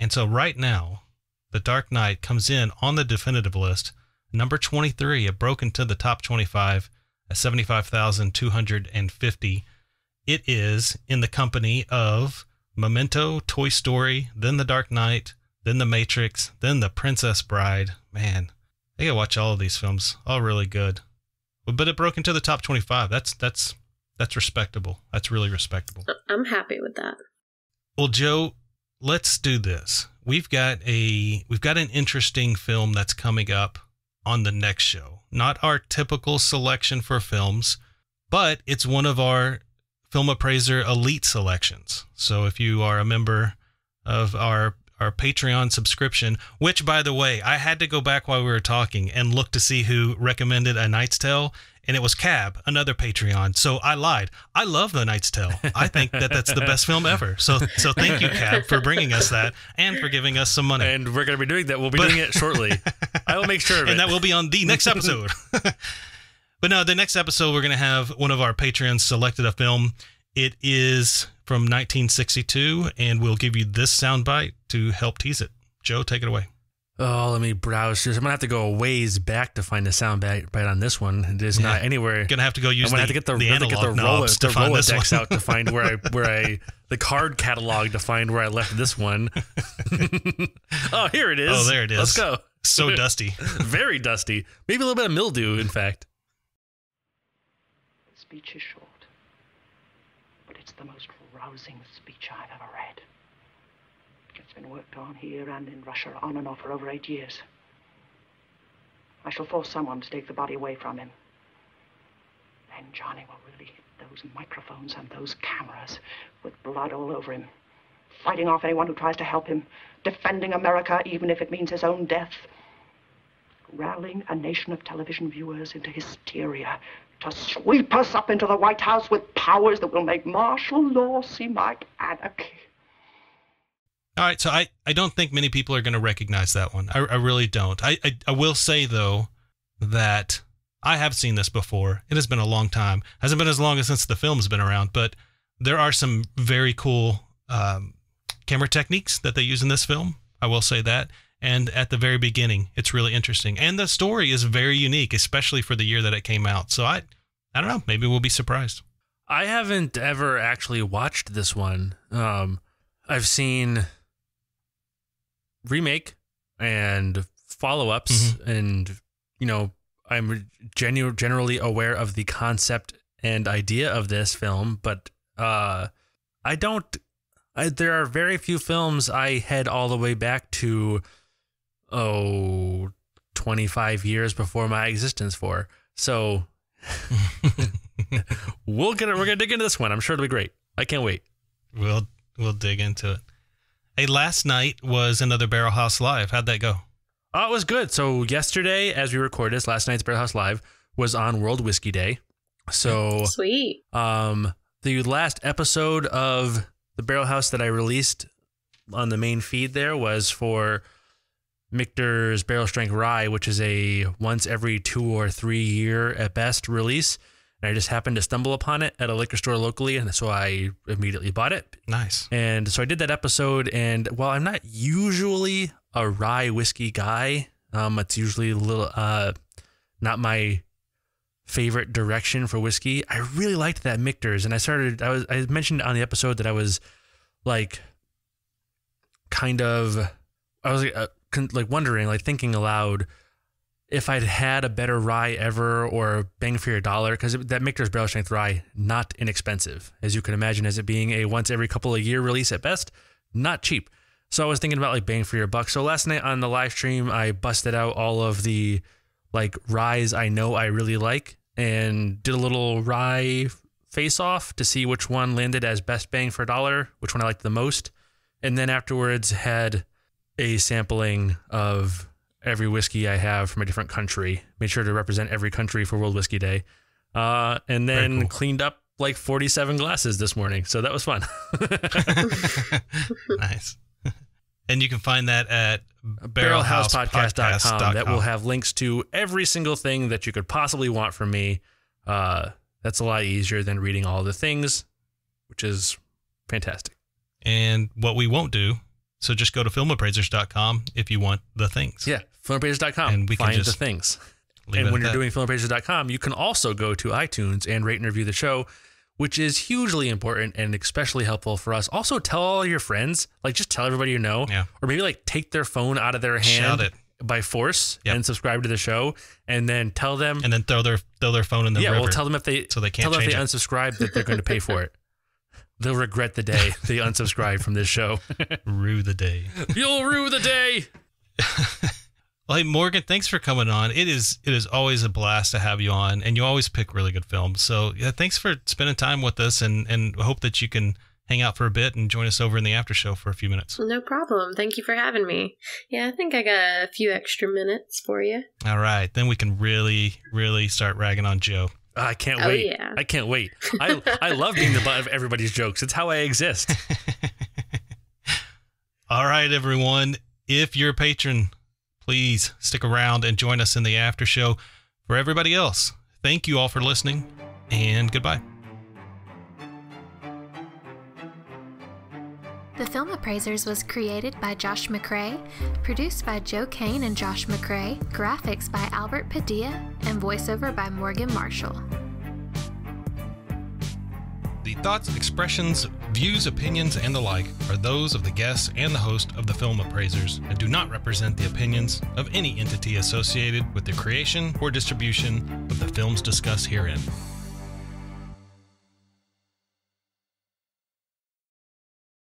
And so right now, The Dark Knight comes in on the definitive list, number 23. It broke into the top 25 at 75,250. It is in the company of Memento, Toy Story, then The Dark Knight, then The Matrix, then The Princess Bride. Man, I gotta watch all of these films. All really good. But it broke into the top 25. That's respectable. That's really respectable. I'm happy with that. Well, Joe, let's do this. We've got an interesting film that's coming up on the next show. Not our typical selection for films, but it's one of our Film Appraiser Elite selections. So if you are a member of our Patreon subscription, which, by the way, I had to go back while we were talking and look to see who recommended A Knight's Tale, and it was Cab, another Patreon. So I lied. I love The Knight's Tale. I think that that's the best film ever. So thank you, Cab, for bringing us that and for giving us some money. And we're going to be doing that. We'll be doing it shortly. I will make sure of it. And that will be on the next episode. But no, the next episode, we're going to have one of our Patreons selected a film. It is from 1962, and we'll give you this soundbite to help tease it. Joe, take it away. Oh, let me browse. I'm going to have to go a ways back to find a soundbite on this one. It is not anywhere. Going to have to go use the Rolodex out to find where I the card catalog to find where I left this one. Oh, here it is. Oh, there it is. Let's go. So dusty. Very dusty. Maybe a little bit of mildew, in fact. The speech is short, but it's the most rousing speech I've ever read. It's been worked on here and in Russia on and off for over 8 years. I shall force someone to take the body away from him. Then Johnny will really hit those microphones and those cameras with blood all over him, fighting off anyone who tries to help him, defending America even if it means his own death, rallying a nation of television viewers into hysteria to sweep us up into the White House with powers that will make martial law seem like anarchy. All right, so I don't think many people are going to recognize that one. I really don't. I will say, though, that I have seen this before. It has been a long time. It hasn't been as long as since the film's been around, but there are some very cool camera techniques that they use in this film. I will say that. And at the very beginning, it's really interesting. And the story is very unique, especially for the year that it came out. So I don't know. Maybe we'll be surprised. I haven't ever actually watched this one. I've seen... remake and follow-ups, and, you know, I'm generally aware of the concept and idea of this film, but there are very few films I head all the way back to, 25 years before my existence for. So we're going to dig into this one. I'm sure it'll be great. I can't wait. We'll dig into it. Hey, last night was another Barrel House Live. How'd that go? Oh, it was good. So yesterday, as we record this, last night's Barrel House Live was on World Whiskey Day. So sweet. The last episode of the Barrel House that I released on the main feed there was for Michter's Barrel Strength Rye, which is a once every 2 or 3 year at best release. And I just happened to stumble upon it at a liquor store locally, and so I immediately bought it. Nice. And so I did that episode, and while I'm not usually a rye whiskey guy, it's usually a little not my favorite direction for whiskey. I really liked that Michter's, and I mentioned on the episode that I was like wondering, like thinking aloud, if I'd had a better rye ever or bang for your dollar, because that Michter's Barrel Strength Rye, not inexpensive, as you can imagine, as it being a once every couple of year release at best, not cheap. So I was thinking about like bang for your buck. So last night on the live stream, I busted out all of the like ryes I know I really like and did a little rye face off to see which one landed as best bang for a dollar, which one I liked the most. And then afterwards had a sampling of every whiskey I have from a different country. Made sure to represent every country for World Whiskey Day. And then cleaned up like 47 glasses this morning. So that was fun. Nice. And you can find that at barrelhousepodcast.com. That will have links to every single thing that you could possibly want from me. That's a lot easier than reading all the things, which is fantastic. And what we won't do, so just go to filmappraisers.com if you want the things. Yeah, filmappraisers.com, and we can find the things. And when you're doing filmappraisers.com, you can also go to iTunes and rate and review the show, which is hugely important and especially helpful for us. Also, tell all your friends, like just tell everybody you know, yeah. Or maybe like take their phone out of their hand by force, yep. And subscribe to the show, and then tell them, and then throw their phone in the river. Yeah, well, tell them if they can't tell them if they unsubscribe that they're going to pay for it. They'll regret the day they unsubscribe from this show. Rue the day. You'll rue the day. Well, hey, Morgan, thanks for coming on. It is always a blast to have you on, and you always pick really good films. So yeah, thanks for spending time with us, and hope that you can hang out for a bit and join us over in the after show for a few minutes. No problem. Thank you for having me. Yeah, I think I got a few extra minutes for you. All right. Then we can really, really start ragging on Joe. I can't wait. Yeah. I can't wait. I love being the butt of everybody's jokes. It's how I exist. All right, everyone. If you're a patron, please stick around and join us in the after show. For everybody else, thank you all for listening, and goodbye. The Film Appraisers was created by Josh McRae, produced by Joe Kane and Josh McRae, graphics by Albert Padilla, and voiceover by Morgan Marshall. The thoughts, expressions, views, opinions, and the like are those of the guests and the host of the Film Appraisers and do not represent the opinions of any entity associated with the creation or distribution of the films discussed herein.